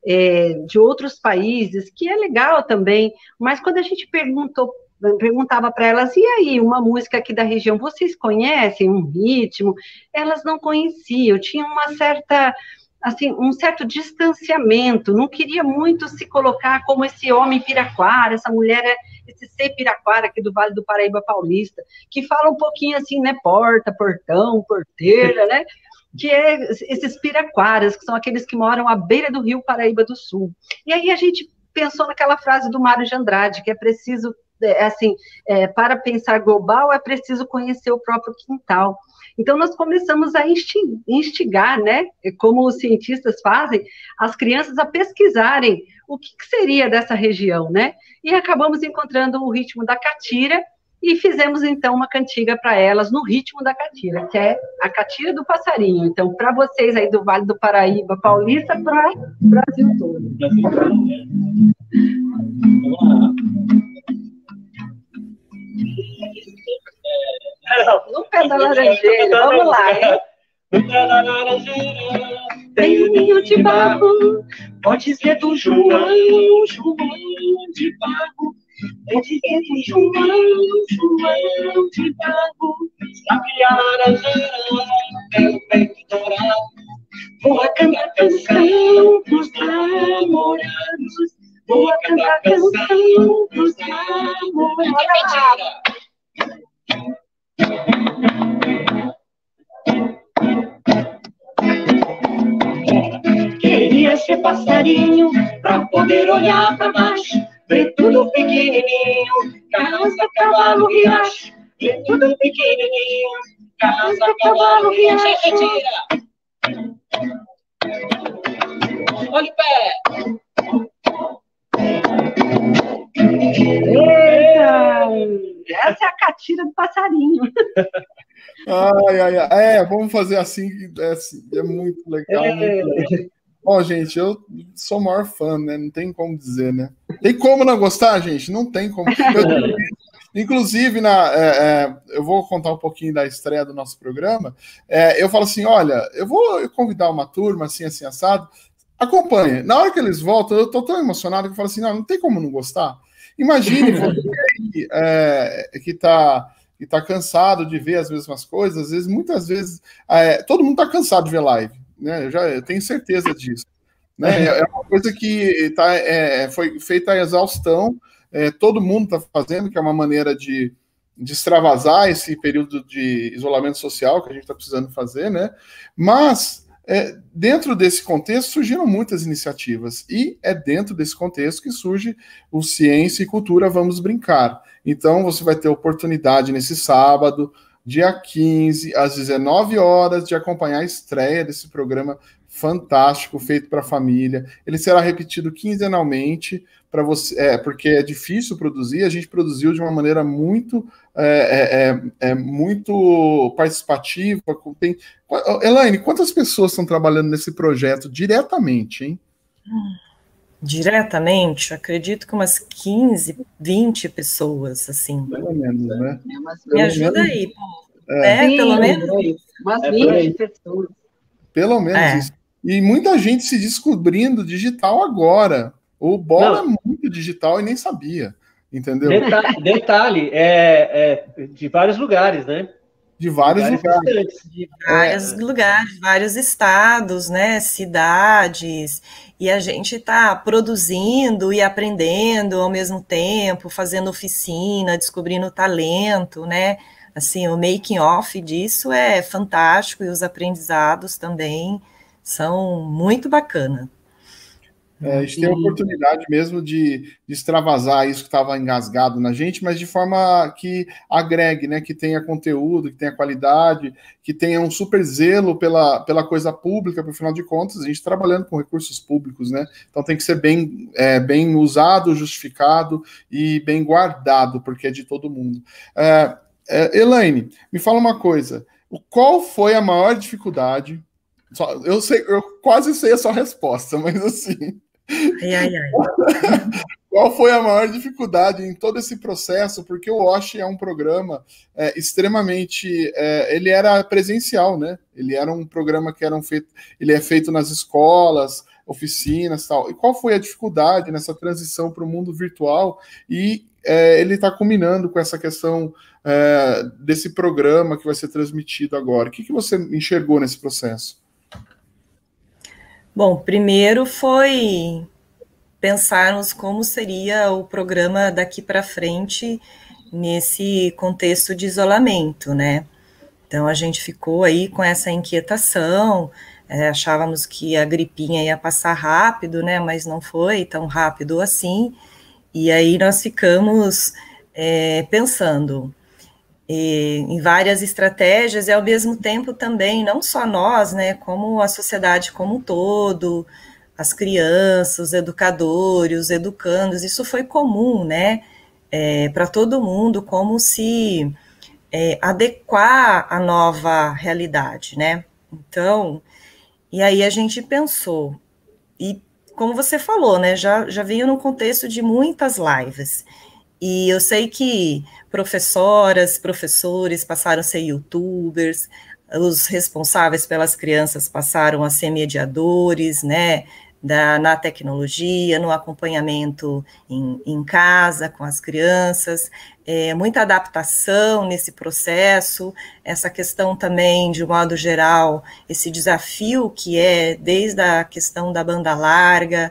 é, de outros países, que é legal também, mas quando a gente perguntou perguntava para elas, e aí, uma música aqui da região, vocês conhecem um ritmo? Elas não conheciam, tinha uma certa, assim, um certo distanciamento, não queria muito se colocar como esse homem piraquara, essa mulher, esse ser piraquara aqui do Vale do Paraíba Paulista, que fala um pouquinho assim, né, porta, portão, porteira, né, que é esses piraquaras, que são aqueles que moram à beira do Rio Paraíba do Sul. E aí a gente pensou naquela frase do Mário de Andrade, que é preciso assim, é, para pensar global é preciso conhecer o próprio quintal. Então, nós começamos a instigar, né, como os cientistas fazem, as crianças a pesquisarem o que, que seria dessa região, né, e acabamos encontrando o ritmo da catira e fizemos, então, uma cantiga para elas no ritmo da catira, que é a catira do passarinho. Então, para vocês aí do Vale do Paraíba Paulista, para o Brasil todo. No pé da laranjeira, vamos lá, hein? No pé da laranjeira tem um ninho de barro, pode ser do João, João de barro, pode ser do João, João de barro. Sabe a laranjeira tem o peito dourado, voa cantar canção pros namorados, voa cantar canção pros namorados. Queria ser passarinho pra poder olhar pra baixo, ver tudo pequenininho, casa, cavalo, riacho, ver tudo pequenininho, casa, cavalo, riacho. Olha o pé. Essa é a catira do passarinho. Ai, ai, ai. É, vamos fazer assim, é, assim, é muito legal. É. Muito legal. Bom, gente, eu sou o maior fã, né? Não tem como dizer, né? Tem como não gostar, gente? Não tem como. Eu, inclusive, na, é, é, eu vou contar um pouquinho da estreia do nosso programa. É, eu falo assim, olha, eu vou convidar uma turma assim, assim, assado. Acompanhe. Na hora que eles voltam, eu tô tão emocionado que eu falo assim, não, não tem como não gostar. Imagine você é, que está que tá cansado de ver as mesmas coisas, às vezes, muitas vezes, é, todo mundo está cansado de ver live, né? Eu já eu tenho certeza disso, né? É uma coisa que tá, é, foi feita a exaustão, é, todo mundo está fazendo, que é uma maneira de extravasar esse período de isolamento social que a gente está precisando fazer, né? Mas é, dentro desse contexto surgiram muitas iniciativas, e é dentro desse contexto que surge o Ciência e Cultura Vamos Brincar. Então você vai ter oportunidade nesse sábado, dia quinze, às dezenove horas, de acompanhar a estreia desse programa fantástico, feito para a família. Ele será repetido quinzenalmente, para você, é, porque é difícil produzir, a gente produziu de uma maneira muito, é, é, é, muito participativa. Tem... Elaine, quantas pessoas estão trabalhando nesse projeto diretamente, hein? Diretamente, acredito que umas quinze, vinte pessoas, assim. Pelo menos, né? É, mas me ajuda menos... aí, Paulo. É, é sim, pelo menos umas vinte pessoas. Pelo menos é. Isso. E muita gente se descobrindo digital agora. O Bola não. É muito digital e nem sabia, entendeu? Deta detalhe, é, é de vários lugares, né? De vários de lugares. lugares. De vários é. lugares, vários estados, né? Cidades. E a gente está produzindo e aprendendo ao mesmo tempo, fazendo oficina, descobrindo talento, né? Assim, o making of disso é fantástico, e os aprendizados também são muito bacana. É, a gente e... tem a oportunidade mesmo de, de extravasar isso que estava engasgado na gente, mas de forma que agregue, né, que tenha conteúdo, que tenha qualidade, que tenha um super zelo pela, pela coisa pública, porque, afinal de contas, a gente trabalhando com recursos públicos, né? Então tem que ser bem, é, bem usado, justificado e bem guardado, porque é de todo mundo. É, Elaine, me fala uma coisa, qual foi a maior dificuldade? Só, eu, sei, eu quase sei a sua resposta, mas assim... Ai, ai, ai. Qual foi a maior dificuldade em todo esse processo? Porque o WASH é um programa é, extremamente... É, ele era presencial, né? Ele era um programa que era feito, ele é feito nas escolas, oficinas e tal. E qual foi a dificuldade nessa transição para o mundo virtual? E é, ele está culminando com essa questão é, desse programa que vai ser transmitido agora. O que, que você enxergou nesse processo? Bom, primeiro foi pensarmos como seria o programa daqui para frente nesse contexto de isolamento, né? Então a gente ficou aí com essa inquietação, é, achávamos que a gripinha ia passar rápido, né? Mas não foi tão rápido assim. E aí nós ficamos é, pensando em várias estratégias, e ao mesmo tempo também, não só nós, né, como a sociedade como um todo, as crianças, os educadores, os educandos, isso foi comum, né, é, para todo mundo, como se é, adequar à nova realidade, né, então, e aí a gente pensou, e como você falou, né, já, já veio no contexto de muitas lives, e eu sei que professoras, professores passaram a ser youtubers, os responsáveis pelas crianças passaram a ser mediadores, né, da, na tecnologia, no acompanhamento em, em casa com as crianças, é, muita adaptação nesse processo, essa questão também, de um modo geral, esse desafio que é desde a questão da banda larga,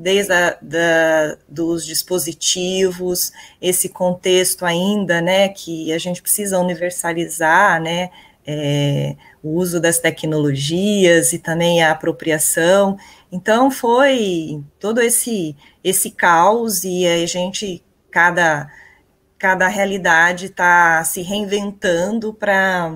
desde a, da, dos dispositivos, esse contexto ainda, né, que a gente precisa universalizar, né, é, o uso das tecnologias e também a apropriação. Então foi todo esse, esse caos, e a gente, cada, cada realidade está se reinventando para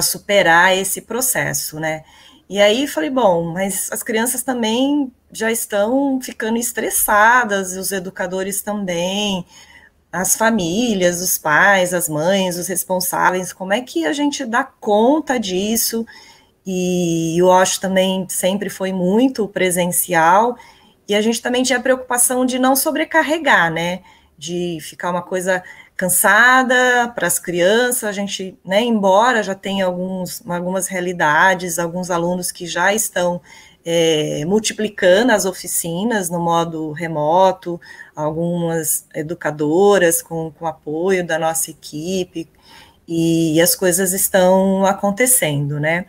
superar esse processo, né. E aí falei, bom, mas as crianças também já estão ficando estressadas, os educadores também, as famílias, os pais, as mães, os responsáveis, como é que a gente dá conta disso? E o WASH também sempre foi muito presencial, e a gente também tinha a preocupação de não sobrecarregar, né? De ficar uma coisa cansada para as crianças, a gente, né, embora já tenha alguns, algumas realidades, alguns alunos que já estão é, multiplicando as oficinas no modo remoto, algumas educadoras com, com apoio da nossa equipe, e, e as coisas estão acontecendo, né?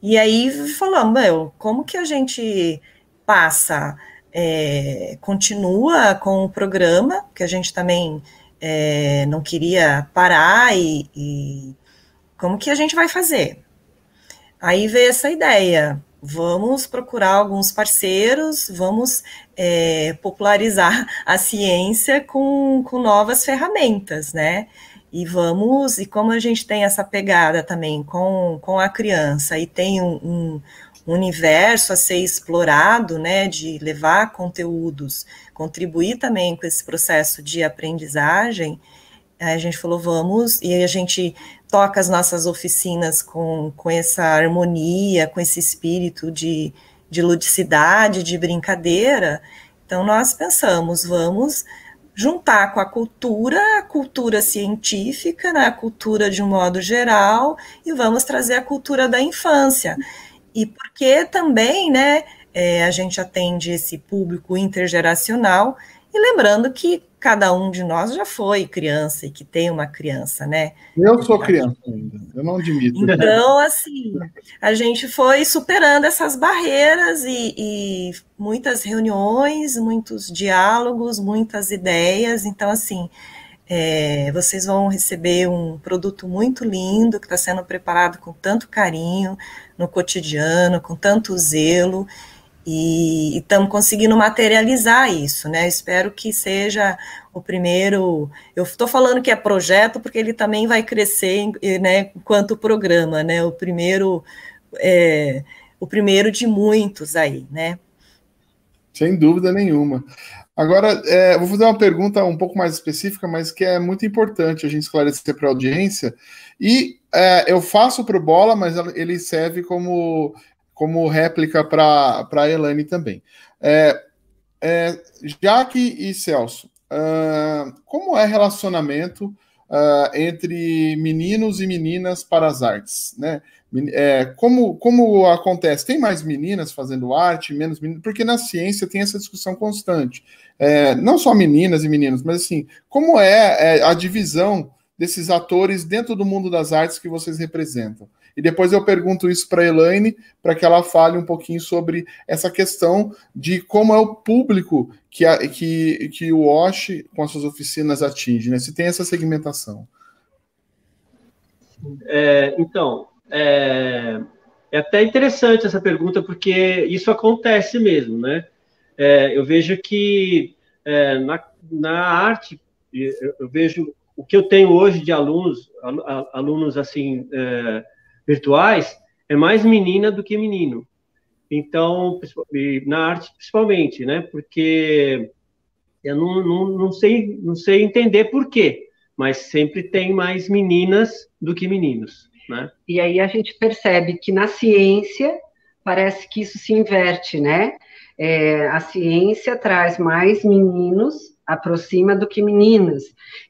E aí falamos, meu, como que a gente passa, é, continua com o programa, que a gente também é, não queria parar e, e como que a gente vai fazer? Aí veio essa ideia, vamos procurar alguns parceiros, vamos é, popularizar a ciência com, com novas ferramentas, né? E vamos, e como a gente tem essa pegada também com, com a criança e tem um, um universo a ser explorado, né, de levar conteúdos, contribuir também com esse processo de aprendizagem, a gente falou, vamos, e a gente toca as nossas oficinas com, com essa harmonia, com esse espírito de, de ludicidade, de brincadeira. Então, nós pensamos, vamos juntar com a cultura, a cultura científica, né, a cultura de um modo geral, e vamos trazer a cultura da infância. E porque também, né, é, a gente atende esse público intergeracional, e lembrando que cada um de nós já foi criança e que tem uma criança, né? Eu sou criança ainda, eu não admito. Então, assim, a gente foi superando essas barreiras e, e muitas reuniões, muitos diálogos, muitas ideias. Então, assim, é, vocês vão receber um produto muito lindo que está sendo preparado com tanto carinho no cotidiano, com tanto zelo. E estamos conseguindo materializar isso, né? Espero que seja o primeiro... Eu estou falando que é projeto porque ele também vai crescer, né, enquanto programa, né? O primeiro, é, o primeiro de muitos aí, né? Sem dúvida nenhuma. Agora, é, vou fazer uma pergunta um pouco mais específica, mas que é muito importante a gente esclarecer para a audiência. E é, eu faço para o Bola, mas ele serve como... como réplica para a Elaine também. É, é, Jaque e Celso, uh, como é relacionamento uh, entre meninos e meninas para as artes? Né? É, como, como acontece? Tem mais meninas fazendo arte, menos meninas? Porque na ciência tem essa discussão constante. É, não só meninas e meninos, mas assim, como é, é a divisão desses atores dentro do mundo das artes que vocês representam? E depois eu pergunto isso para a Elaine, para que ela fale um pouquinho sobre essa questão de como é o público que, a, que, que o WASH, com as suas oficinas, atinge, né? Se tem essa segmentação. É, então, é, é até interessante essa pergunta, porque isso acontece mesmo, né? É, eu vejo que é, na, na arte, eu, eu vejo o que eu tenho hoje de alunos, alunos assim... É, virtuais, é mais menina do que menino. Então, na arte principalmente, né? Porque eu não, não, não, sei, não sei entender por quê, mas sempre tem mais meninas do que meninos, né? E aí a gente percebe que na ciência parece que isso se inverte, né? É, a ciência traz mais meninos, aproxima do que meninas.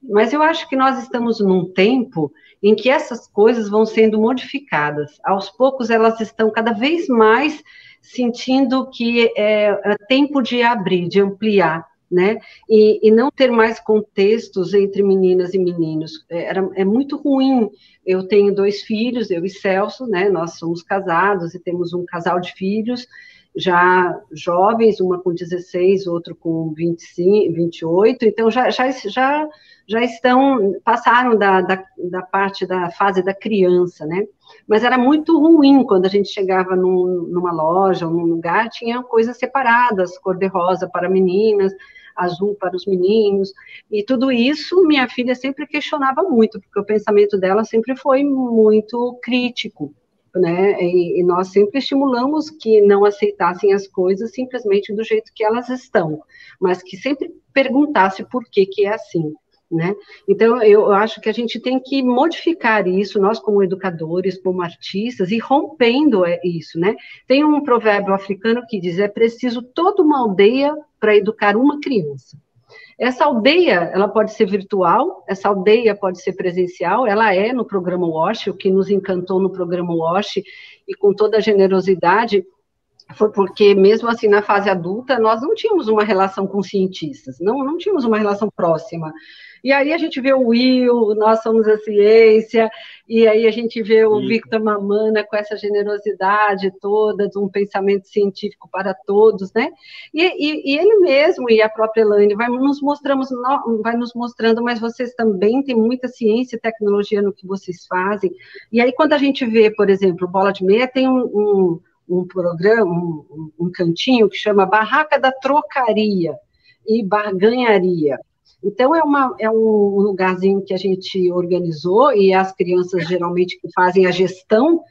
Mas eu acho que nós estamos num tempo em que essas coisas vão sendo modificadas. Aos poucos, elas estão cada vez mais sentindo que é, é tempo de abrir, de ampliar, né? E, e não ter mais contextos entre meninas e meninos. É, era, é muito ruim. Eu tenho dois filhos, eu e Celso, né? Nós somos casados e temos um casal de filhos, já jovens, uma com dezesseis, outro com vinte e cinco, vinte e oito, então já, já, já, já estão, passaram da, da, da parte da fase da criança, né? Mas era muito ruim quando a gente chegava num, numa loja ou num lugar, tinha coisas separadas, cor de rosa para meninas, azul para os meninos, e tudo isso minha filha sempre questionava muito, porque o pensamento dela sempre foi muito crítico, né? E, e nós sempre estimulamos que não aceitassem as coisas simplesmente do jeito que elas estão, mas que sempre perguntasse por que que é assim, né? Então, eu acho que a gente tem que modificar isso, nós como educadores, como artistas, e rompendo isso, né? Tem um provérbio africano que diz, é preciso toda uma aldeia para educar uma criança. Essa aldeia, ela pode ser virtual, essa aldeia pode ser presencial, ela é no programa WASH, o que nos encantou no programa WASH, e com toda a generosidade, foi porque, mesmo assim, na fase adulta, nós não tínhamos uma relação com cientistas, não, não tínhamos uma relação próxima. E aí a gente vê o Will, Nós Somos a Ciência, e aí a gente vê o Sim. Victor Mamanna com essa generosidade toda, de um pensamento científico para todos, né? E, e, e ele mesmo e a própria Elaine vai nos, mostramos, vai nos mostrando, mas vocês também têm muita ciência e tecnologia no que vocês fazem. E aí quando a gente vê, por exemplo, Bola de Meia tem um... um um programa, um, um cantinho que chama Barraca da Trocaria e Barganharia. Então, é, uma, é um lugarzinho que a gente organizou, e as crianças geralmente que fazem a gestão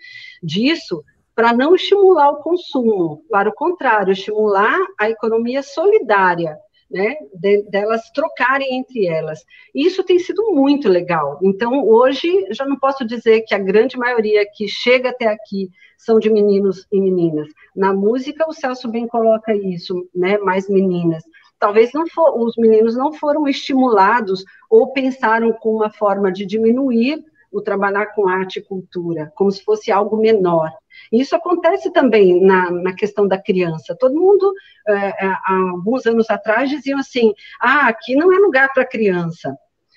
disso, para não estimular o consumo, para o contrário, estimular a economia solidária, né, de, delas trocarem entre elas. E isso tem sido muito legal. Então, hoje, já não posso dizer que a grande maioria que chega até aqui são de meninos e meninas. Na música, o Celso bem coloca isso, né, mais meninas. Talvez não for, os meninos não foram estimulados ou pensaram com uma forma de diminuir o trabalhar com arte e cultura, como se fosse algo menor. Isso acontece também na, na questão da criança. Todo mundo, é, há alguns anos atrás, diziam assim, ah, aqui não é lugar para criança.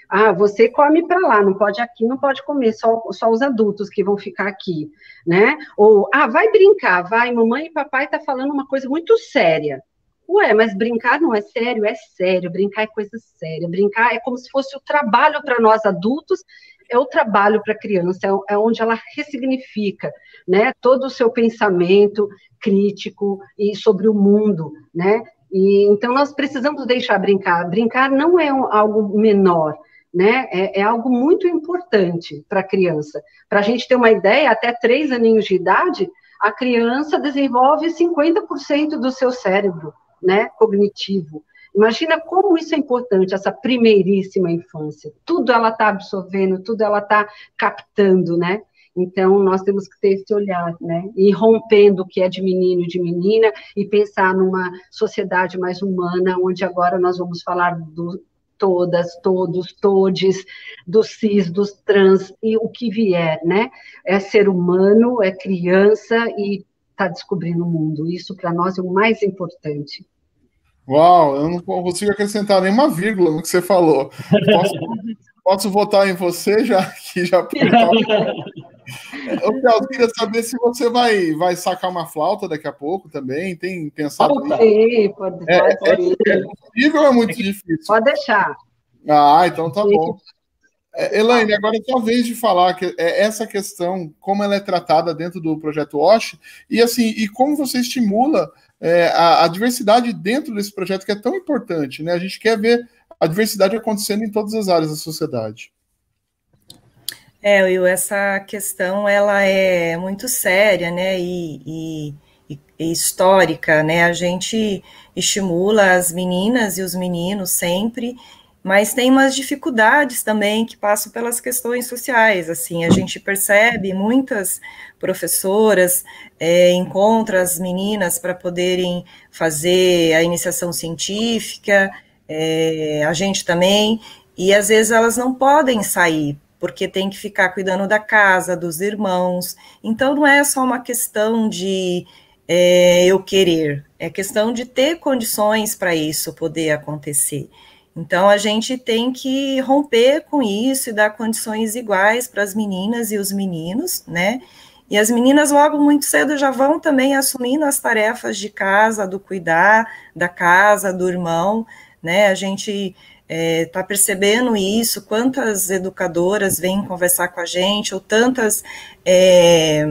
Ah, você come para lá, não pode aqui, não pode comer, só, só os adultos que vão ficar aqui, né? Ou, ah, vai brincar, vai, mamãe e papai estão falando uma coisa muito séria. Ué, mas brincar não é sério? É sério, brincar é coisa séria. Brincar é como se fosse o trabalho para nós adultos, é o trabalho para a criança, é onde ela ressignifica, né, todo o seu pensamento crítico e sobre o mundo, né, e então nós precisamos deixar brincar, brincar não é um, algo menor, né, é, é algo muito importante para a criança. Para a gente ter uma ideia, até três aninhos de idade, a criança desenvolve cinquenta por cento do seu cérebro, né, cognitivo. Imagina como isso é importante, essa primeiríssima infância. Tudo ela está absorvendo, tudo ela está captando, né? Então, nós temos que ter esse olhar, né? E rompendo o que é de menino e de menina, e pensar numa sociedade mais humana, onde agora nós vamos falar do todas, todos, todes, dos cis, dos trans, e o que vier, né? É ser humano, é criança, e está descobrindo o mundo. Isso, para nós, é o mais importante. Uau, eu não consigo acrescentar nenhuma vírgula no que você falou. Posso, posso votar em você já? Que já eu, eu queria saber se você vai, vai sacar uma flauta daqui a pouco também. Tem pensado? Okay, pode, é, pode, é, pode. É, é possível ou é muito difícil? Pode deixar. Ah, então tá bom. É, Elaine, agora é sua vez de falar que é essa questão, como ela é tratada dentro do projeto WASH, e assim, e como você estimula É, a, a diversidade dentro desse projeto que é tão importante, né? A gente quer ver a diversidade acontecendo em todas as áreas da sociedade. É, Will, essa questão ela é muito séria, né? E, e, e histórica, né? A gente estimula as meninas e os meninos sempre, mas tem umas dificuldades também que passam pelas questões sociais, assim, a gente percebe muitas professoras é, encontram as meninas para poderem fazer a iniciação científica, é, a gente também, e às vezes elas não podem sair, porque tem que ficar cuidando da casa, dos irmãos, então não é só uma questão de é, eu querer, é questão de ter condições para isso poder acontecer. Então, a gente tem que romper com isso e dar condições iguais para as meninas e os meninos, né? E as meninas, logo muito cedo, já vão também assumindo as tarefas de casa, do cuidar da casa, do irmão, né? A gente está é, percebendo isso, quantas educadoras vêm conversar com a gente, ou tantas... É,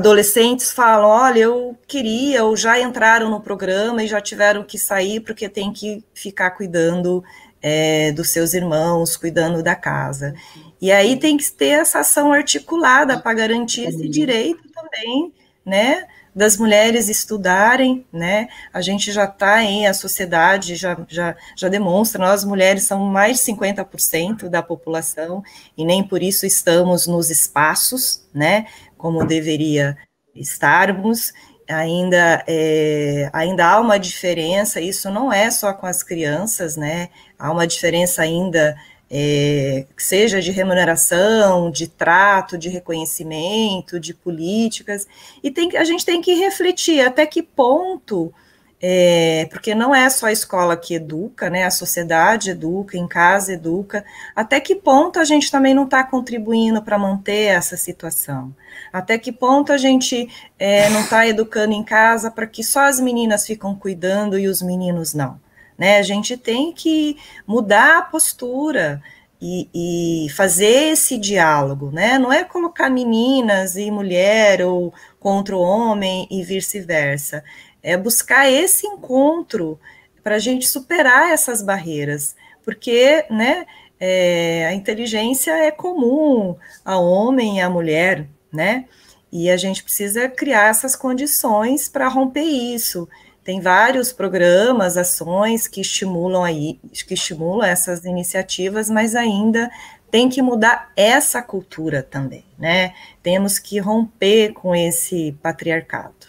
adolescentes falam, olha, eu queria, ou já entraram no programa e já tiveram que sair porque tem que ficar cuidando é, dos seus irmãos, cuidando da casa. E aí tem que ter essa ação articulada para garantir esse direito também, né, das mulheres estudarem, né, a gente já está em, a sociedade já, já, já demonstra, nós mulheres somos mais de cinquenta por cento da população e nem por isso estamos nos espaços, né, como deveria estarmos, ainda, é, ainda há uma diferença, isso não é só com as crianças, né, há uma diferença ainda é, seja de remuneração, de trato, de reconhecimento, de políticas, e tem, a gente tem que refletir até que ponto, é, porque não é só a escola que educa, né, a sociedade educa, em casa educa, até que ponto a gente também não está contribuindo para manter essa situação, até que ponto a gente é, não está educando em casa para que só as meninas ficam cuidando e os meninos não, né, a gente tem que mudar a postura e, e fazer esse diálogo, né, não é colocar meninas e mulher ou contra o homem e vice-versa, é buscar esse encontro para a gente superar essas barreiras, porque, né, é, a inteligência é comum a homem e a mulher, né, e a gente precisa criar essas condições para romper isso. Tem vários programas, ações que estimulam aí, que estimulam essas iniciativas, mas ainda tem que mudar essa cultura também, né? Temos que romper com esse patriarcado.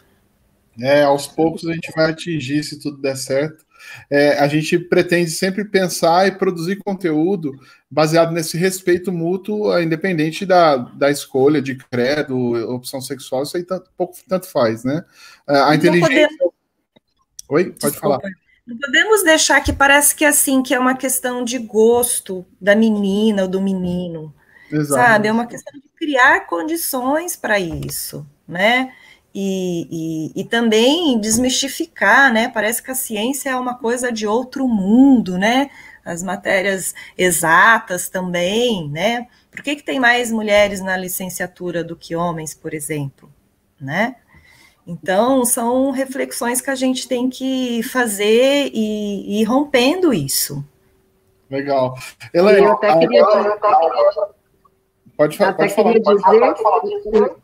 É, aos poucos a gente vai atingir, se tudo der certo. É, a gente pretende sempre pensar e produzir conteúdo baseado nesse respeito mútuo, independente da, da escolha, de credo, opção sexual, isso aí tanto, pouco, tanto faz, né? A inteligência... Oi, pode falar. Não podemos deixar que parece que assim, que é uma questão de gosto da menina ou do menino. Exato. Sabe? É uma questão de criar condições para isso, né? E, e, e também desmistificar, né? Parece que a ciência é uma coisa de outro mundo, né? As matérias exatas também, né? Por que que tem mais mulheres na licenciatura do que homens, por exemplo, né? Então, são reflexões que a gente tem que fazer e, e ir rompendo isso. Legal. Elaine, eu até queria dizer... Pode falar, pode falar. Eu até queria dizer,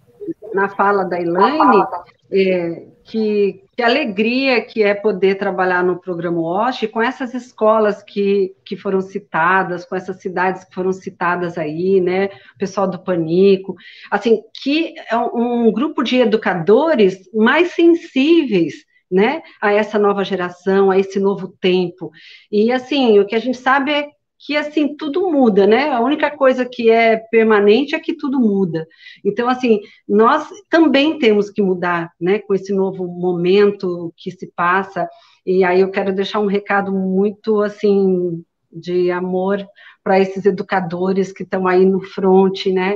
na fala da Elaine, é, que, que alegria que é poder trabalhar no programa WASH com essas escolas que, que foram citadas, com essas cidades que foram citadas aí, né, o pessoal do Panico, assim, que é um, um grupo de educadores mais sensíveis, né, a essa nova geração, a esse novo tempo, e assim, o que a gente sabe é que, assim, tudo muda, né? A única coisa que é permanente é que tudo muda. Então, assim, nós também temos que mudar, né? Com esse novo momento que se passa. E aí eu quero deixar um recado muito, assim, de amor para esses educadores que estão aí no front, né?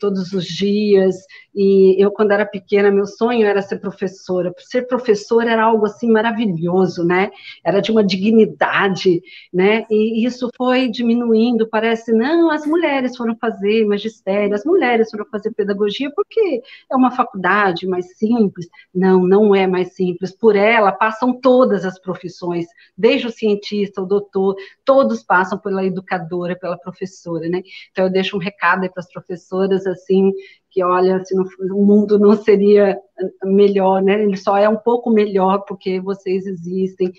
Todos os dias. E eu, quando era pequena, meu sonho era ser professora. Ser professora era algo assim maravilhoso, né? Era de uma dignidade, né? E isso foi diminuindo, parece, não, as mulheres foram fazer magistério, as mulheres foram fazer pedagogia, porque é uma faculdade mais simples. Não, não é mais simples. Por ela passam todas as profissões, desde o cientista, o doutor, todos passam pela educadora, pela professora, né? Então eu deixo um recado aí para as professoras, assim, que olha, se não, o mundo não seria melhor, né? Ele só é um pouco melhor porque vocês existem.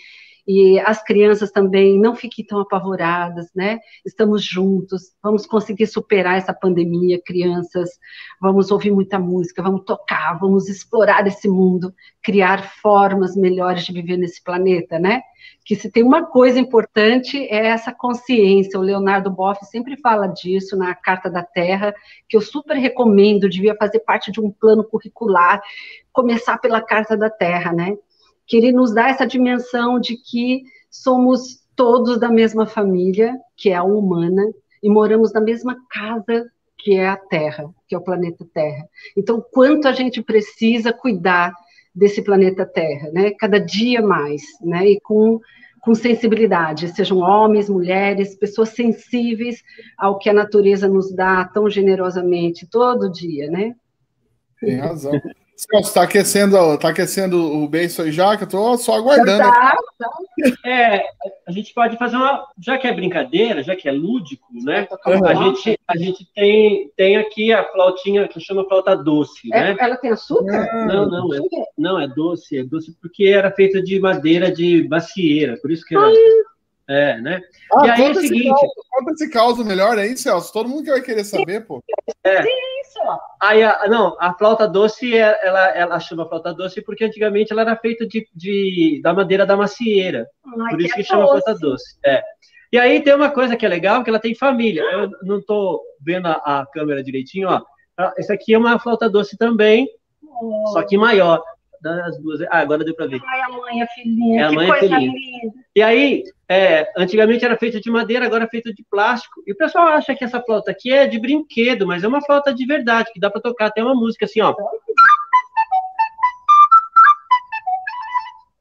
E as crianças também, não fiquem tão apavoradas, né? Estamos juntos, vamos conseguir superar essa pandemia, crianças. Vamos ouvir muita música, vamos tocar, vamos explorar esse mundo, criar formas melhores de viver nesse planeta, né? Que se tem uma coisa importante é essa consciência. O Leonardo Boff sempre fala disso na Carta da Terra, que eu super recomendo, devia fazer parte de um plano curricular, começar pela Carta da Terra, né? Que ele nos dá essa dimensão de que somos todos da mesma família, que é a humana, e moramos na mesma casa, que é a Terra, que é o planeta Terra. Então, quanto a gente precisa cuidar desse planeta Terra, né? Cada dia mais, né? E com, com sensibilidade, sejam homens, mulheres, pessoas sensíveis ao que a natureza nos dá tão generosamente todo dia, né? Tem razão. Celso, tá aquecendo, tá aquecendo o beijo aí já, que eu tô só aguardando. Tá, tá. É, a gente pode fazer uma... Já que é brincadeira, já que é lúdico, né? Uhum. A gente, a gente tem, tem aqui a flautinha, que chama flauta doce, né? É, ela tem açúcar? Não, não, é, não, é doce, é doce porque era feita de madeira de macieira, por isso que era... É, né? Ah, e aí é o seguinte... Conta esse caos melhor aí, Celso. Todo mundo que vai querer saber, pô. É. Isso. Aí, a, não, a flauta doce, ela, ela chama flauta doce porque antigamente ela era feita de, de, da madeira da macieira. Ai, por isso que, que chama flauta doce. É. E aí tem uma coisa que é legal, que ela tem família. Eu não estou vendo a, a câmera direitinho, ó. Essa aqui é uma flauta doce também, oh, só que maior. Das duas. Ah, agora deu para ver. Ai, a mãe, a filhinha. É a mãe, que coisa filhinha. Linda. E aí, é, antigamente era feita de madeira, agora é feita de plástico. E o pessoal acha que essa flauta aqui é de brinquedo, mas é uma flauta de verdade, que dá para tocar até uma música assim, ó.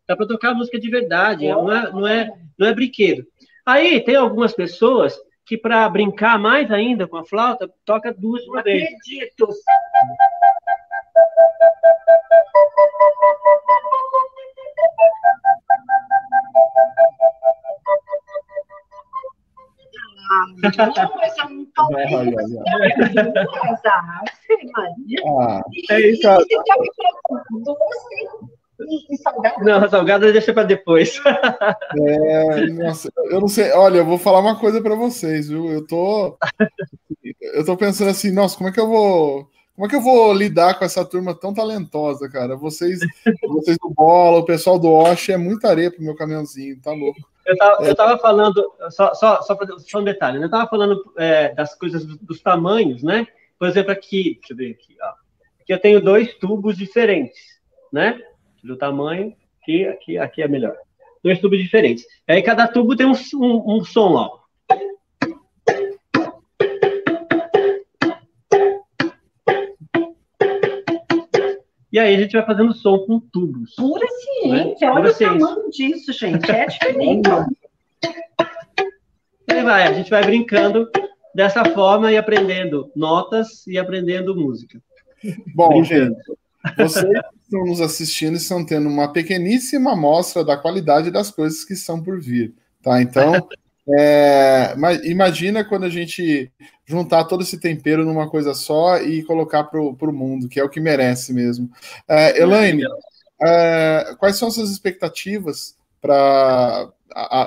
Dá para tocar música de verdade, não é, não é, não é brinquedo. Aí tem algumas pessoas que, para brincar mais ainda com a flauta, toca duas de uma vez. Acredito. Não, salgada deixa para depois. É, nossa, eu não sei. Olha, eu vou falar uma coisa para vocês, viu? Eu tô, eu tô pensando assim, nossa, como é que eu vou, como é que eu vou lidar com essa turma tão talentosa, cara? Vocês, vocês do Bola, o pessoal do Osh, é muita areia pro meu caminhãozinho, tá louco. Eu tava, eu tava falando, só, só, só, pra, só um detalhe, né? Eu tava falando é, das coisas dos, dos tamanhos, né? Por exemplo, aqui, deixa eu ver aqui, ó. Aqui eu tenho dois tubos diferentes, né? Do tamanho, aqui, aqui, aqui é melhor. Dois tubos diferentes. Aí cada tubo tem um, um, um som, ó. E aí a gente vai fazendo som com tubos. Pura ciência, né? Olha o tamanho disso, gente, é diferente. E aí vai, a gente vai brincando dessa forma e aprendendo notas e aprendendo música. Bom, brincando. Gente, vocês estão nos assistindo e estão tendo uma pequeníssima amostra da qualidade das coisas que estão por vir, tá? Então, é, imagina quando a gente juntar todo esse tempero numa coisa só e colocar para o mundo, que é o que merece mesmo. É, Elaine, é, quais são suas expectativas para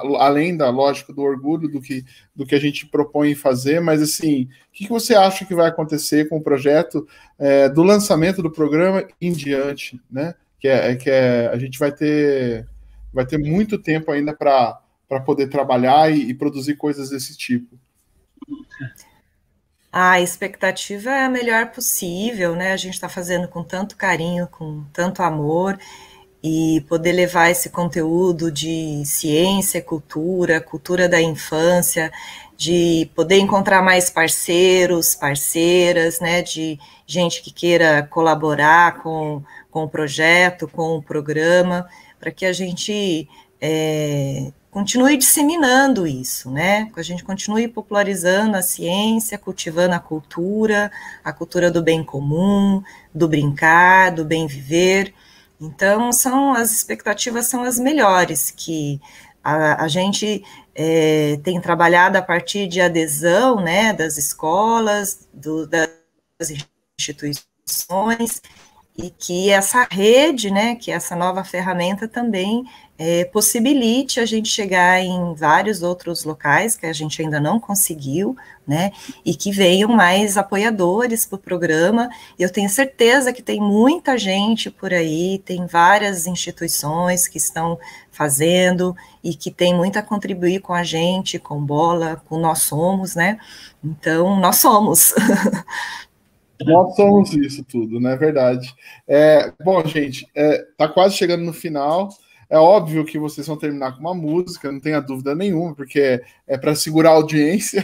além da lógica do orgulho do que, do que a gente propõe fazer, mas assim, o que, que você acha que vai acontecer com o projeto é, do lançamento do programa em diante, né? Que é, que é, a gente vai ter vai ter muito tempo ainda para para poder trabalhar e, e produzir coisas desse tipo. A expectativa é a melhor possível, né? A gente está fazendo com tanto carinho, com tanto amor, e poder levar esse conteúdo de ciência, cultura, cultura da infância, de poder encontrar mais parceiros, parceiras, né? De gente que queira colaborar com, com o projeto, com o programa, para que a gente... É, continue disseminando isso, né? Que a gente continue popularizando a ciência, cultivando a cultura, a cultura do bem comum, do brincar, do bem viver. Então, são, as expectativas são as melhores, que a, a gente é, tem trabalhado a partir de adesão, né, das escolas, do, das instituições, e que essa rede, né, que essa nova ferramenta também é, possibilite a gente chegar em vários outros locais que a gente ainda não conseguiu, né, e que venham mais apoiadores para o programa. Eu tenho certeza que tem muita gente por aí, tem várias instituições que estão fazendo e que tem muito a contribuir com a gente, com Bola, com Nós Somos, né, então nós somos. Nós somos isso tudo, né? Verdade. É, bom, gente, é, tá quase chegando no final. É óbvio que vocês vão terminar com uma música, não tenha dúvida nenhuma, porque é, é para segurar a audiência.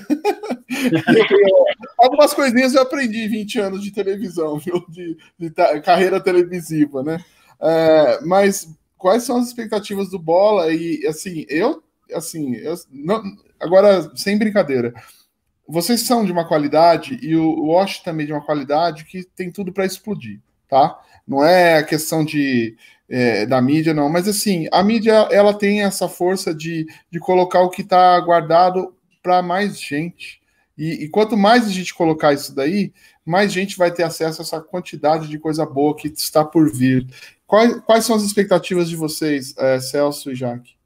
Algumas coisinhas eu aprendi em vinte anos de televisão, viu? De, de ta, carreira televisiva, né? É, mas quais são as expectativas do Bola? E, assim, eu... assim, eu não, agora, sem brincadeira... Vocês são de uma qualidade, e o Wash também de uma qualidade, que tem tudo para explodir, tá? Não é a questão de, é, da mídia, não. Mas, assim, a mídia, ela tem essa força de, de colocar o que está guardado para mais gente. E, e quanto mais a gente colocar isso daí, mais gente vai ter acesso a essa quantidade de coisa boa que está por vir. Quais, quais são as expectativas de vocês, é, Celso e Jaque?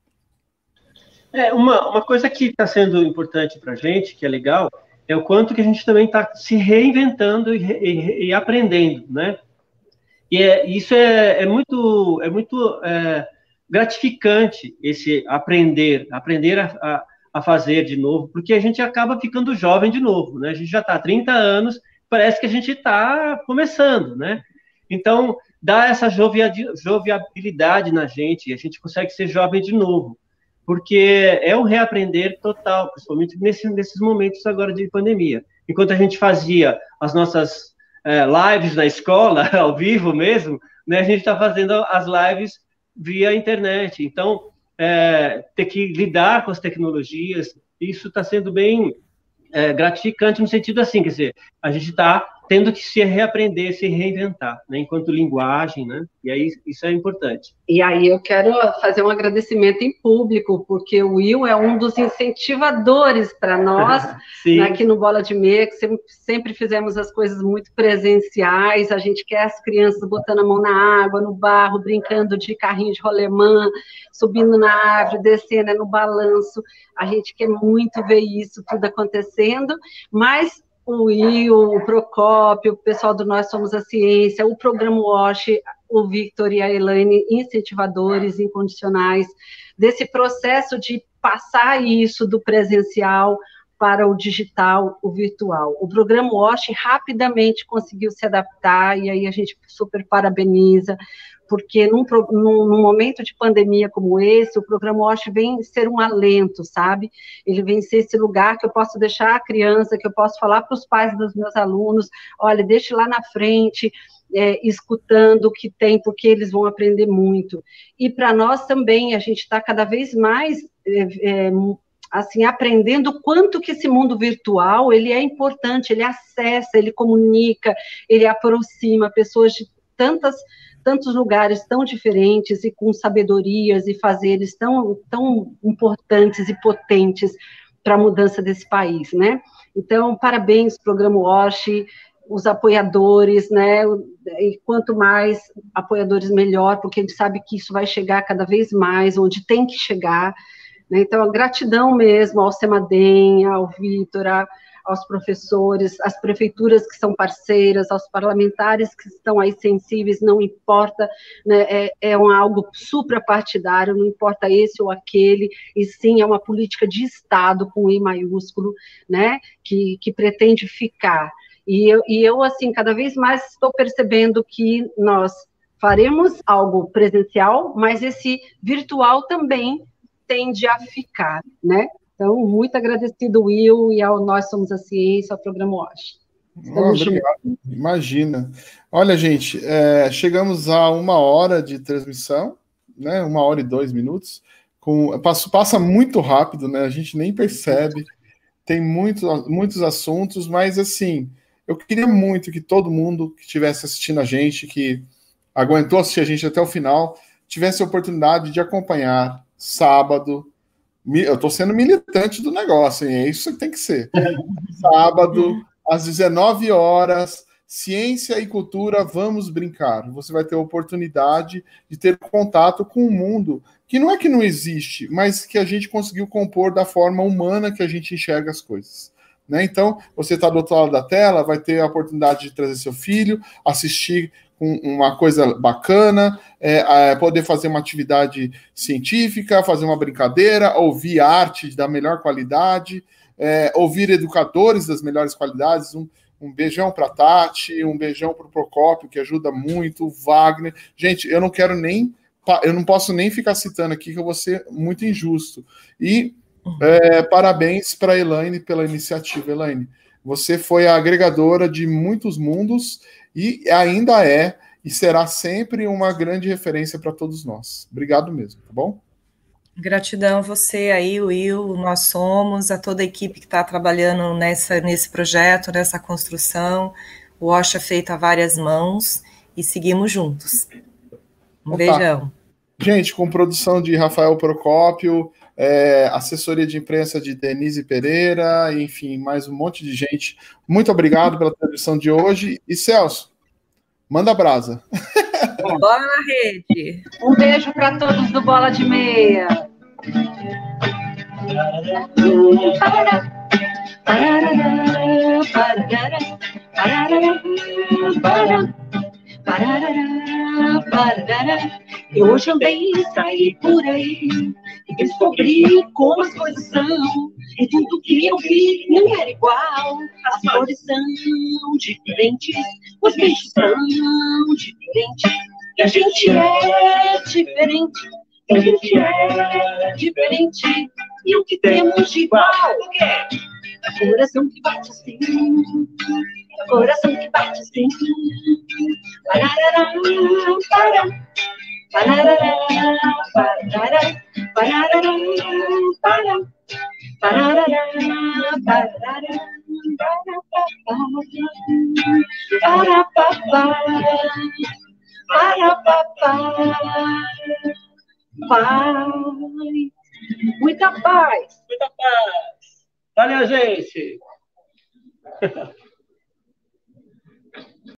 É, uma, uma coisa que está sendo importante para a gente, que é legal, é o quanto que a gente também está se reinventando e, e, e aprendendo, né? E é, isso é, é muito, é muito é, gratificante, esse aprender, aprender a, a, a fazer de novo, porque a gente acaba ficando jovem de novo, né? A gente já está há trinta anos, parece que a gente está começando, né? Então, dá essa jovialidade na gente, e a gente consegue ser jovem de novo, porque é um reaprender total, principalmente nesse, nesses momentos agora de pandemia. Enquanto a gente fazia as nossas é, lives na escola, ao vivo mesmo, né, a gente está fazendo as lives via internet. Então, é, ter que lidar com as tecnologias, isso está sendo bem é, gratificante no sentido assim, quer dizer, a gente está tendo que se reaprender, se reinventar, né, enquanto linguagem, né, e aí isso é importante. E aí eu quero fazer um agradecimento em público, porque o Will é um dos incentivadores para nós, né, aqui no Bola de Meia, que sempre, sempre fizemos as coisas muito presenciais, a gente quer as crianças botando a mão na água, no barro, brincando de carrinho de rolemã, subindo na árvore, descendo no balanço, a gente quer muito ver isso tudo acontecendo, mas o Will, o Procópio, o pessoal do Nós Somos a Ciência, o programa WASH, o Victor e a Elaine, incentivadores incondicionais, desse processo de passar isso do presencial para o digital, o virtual. O programa WASH rapidamente conseguiu se adaptar, e aí a gente super parabeniza, porque num, num, num momento de pandemia como esse, o programa WASH vem ser um alento, sabe? Ele vem ser esse lugar que eu posso deixar a criança, que eu posso falar para os pais dos meus alunos, olha, deixe lá na frente, é, escutando o que tem, porque eles vão aprender muito. E para nós também, a gente está cada vez mais é, é, assim, aprendendo o quanto que esse mundo virtual, ele é importante, ele acessa, ele comunica, ele aproxima pessoas de tantas, tantos lugares tão diferentes e com sabedorias e fazeres tão, tão importantes e potentes para a mudança desse país, né? Então, parabéns, programa WASH, os apoiadores, né? E quanto mais apoiadores, melhor, porque a gente sabe que isso vai chegar cada vez mais, onde tem que chegar. Então, a gratidão mesmo ao Semadem, ao Vitor, aos professores, às prefeituras que são parceiras, aos parlamentares que estão aí sensíveis, não importa, né, é, é um, algo suprapartidário, não importa esse ou aquele, e sim é uma política de Estado, com I maiúsculo, né, que, que pretende ficar. E eu, e eu, assim, cada vez mais estou percebendo que nós faremos algo presencial, mas esse virtual também tende a ficar, né? Então, muito agradecido, Will, e ao Nós Somos a Ciência, ao programa WASH. Obrigado. Imagina. Olha, gente, é, chegamos a uma hora de transmissão, né? Uma hora e dois minutos. Com, passa, passa muito rápido, né? A gente nem percebe. Tem muito, muitos assuntos, mas, assim, eu queria muito que todo mundo que estivesse assistindo a gente, que aguentou assistir a gente até o final, tivesse a oportunidade de acompanhar sábado, eu estou sendo militante do negócio, hein? É isso que tem que ser. Sábado, às dezenove horas, Ciência e Cultura, Vamos Brincar. Você vai ter a oportunidade de ter contato com um mundo que não é que não existe, mas que a gente conseguiu compor da forma humana que a gente enxerga as coisas, né? Então, você está do outro lado da tela, vai ter a oportunidade de trazer seu filho, assistir uma coisa bacana, é, é, poder fazer uma atividade científica, fazer uma brincadeira, ouvir arte da melhor qualidade, é, ouvir educadores das melhores qualidades. Um, um beijão para a Tati, um beijão para o Procópio, que ajuda muito, o Wagner. Gente, eu não quero nem... Eu não posso nem ficar citando aqui, que eu vou ser muito injusto. E é, parabéns para a Elaine pela iniciativa. Elaine, você foi a agregadora de muitos mundos, e ainda é, e será sempre uma grande referência para todos nós. Obrigado mesmo, tá bom? Gratidão a você aí, Will, Nós Somos, a toda a equipe que está trabalhando nessa, nesse projeto, nessa construção. O WASH é feito a várias mãos, e seguimos juntos. Um Opa. beijão. Gente, com produção de Rafael Procópio, é, assessoria de imprensa de Denise Pereira, enfim, mais um monte de gente. Muito obrigado pela transmissão de hoje. E, Celso, manda brasa. Bola na rede. Um beijo para todos do Bola de Meia. Eu hoje andei e saí por aí, e descobri como as coisas são, e tudo que eu vi não era igual. As flores são diferentes, os bichos são diferentes, e a gente é diferente, e a gente é diferente, e o que temos de igual é coração que bate assim, coração que bate assim. Pararará, parará, pararará, parará, pararará, parará, pararará, parará, parará, parará, parará, parará. Muita paz! Muita paz! Valeu, gente!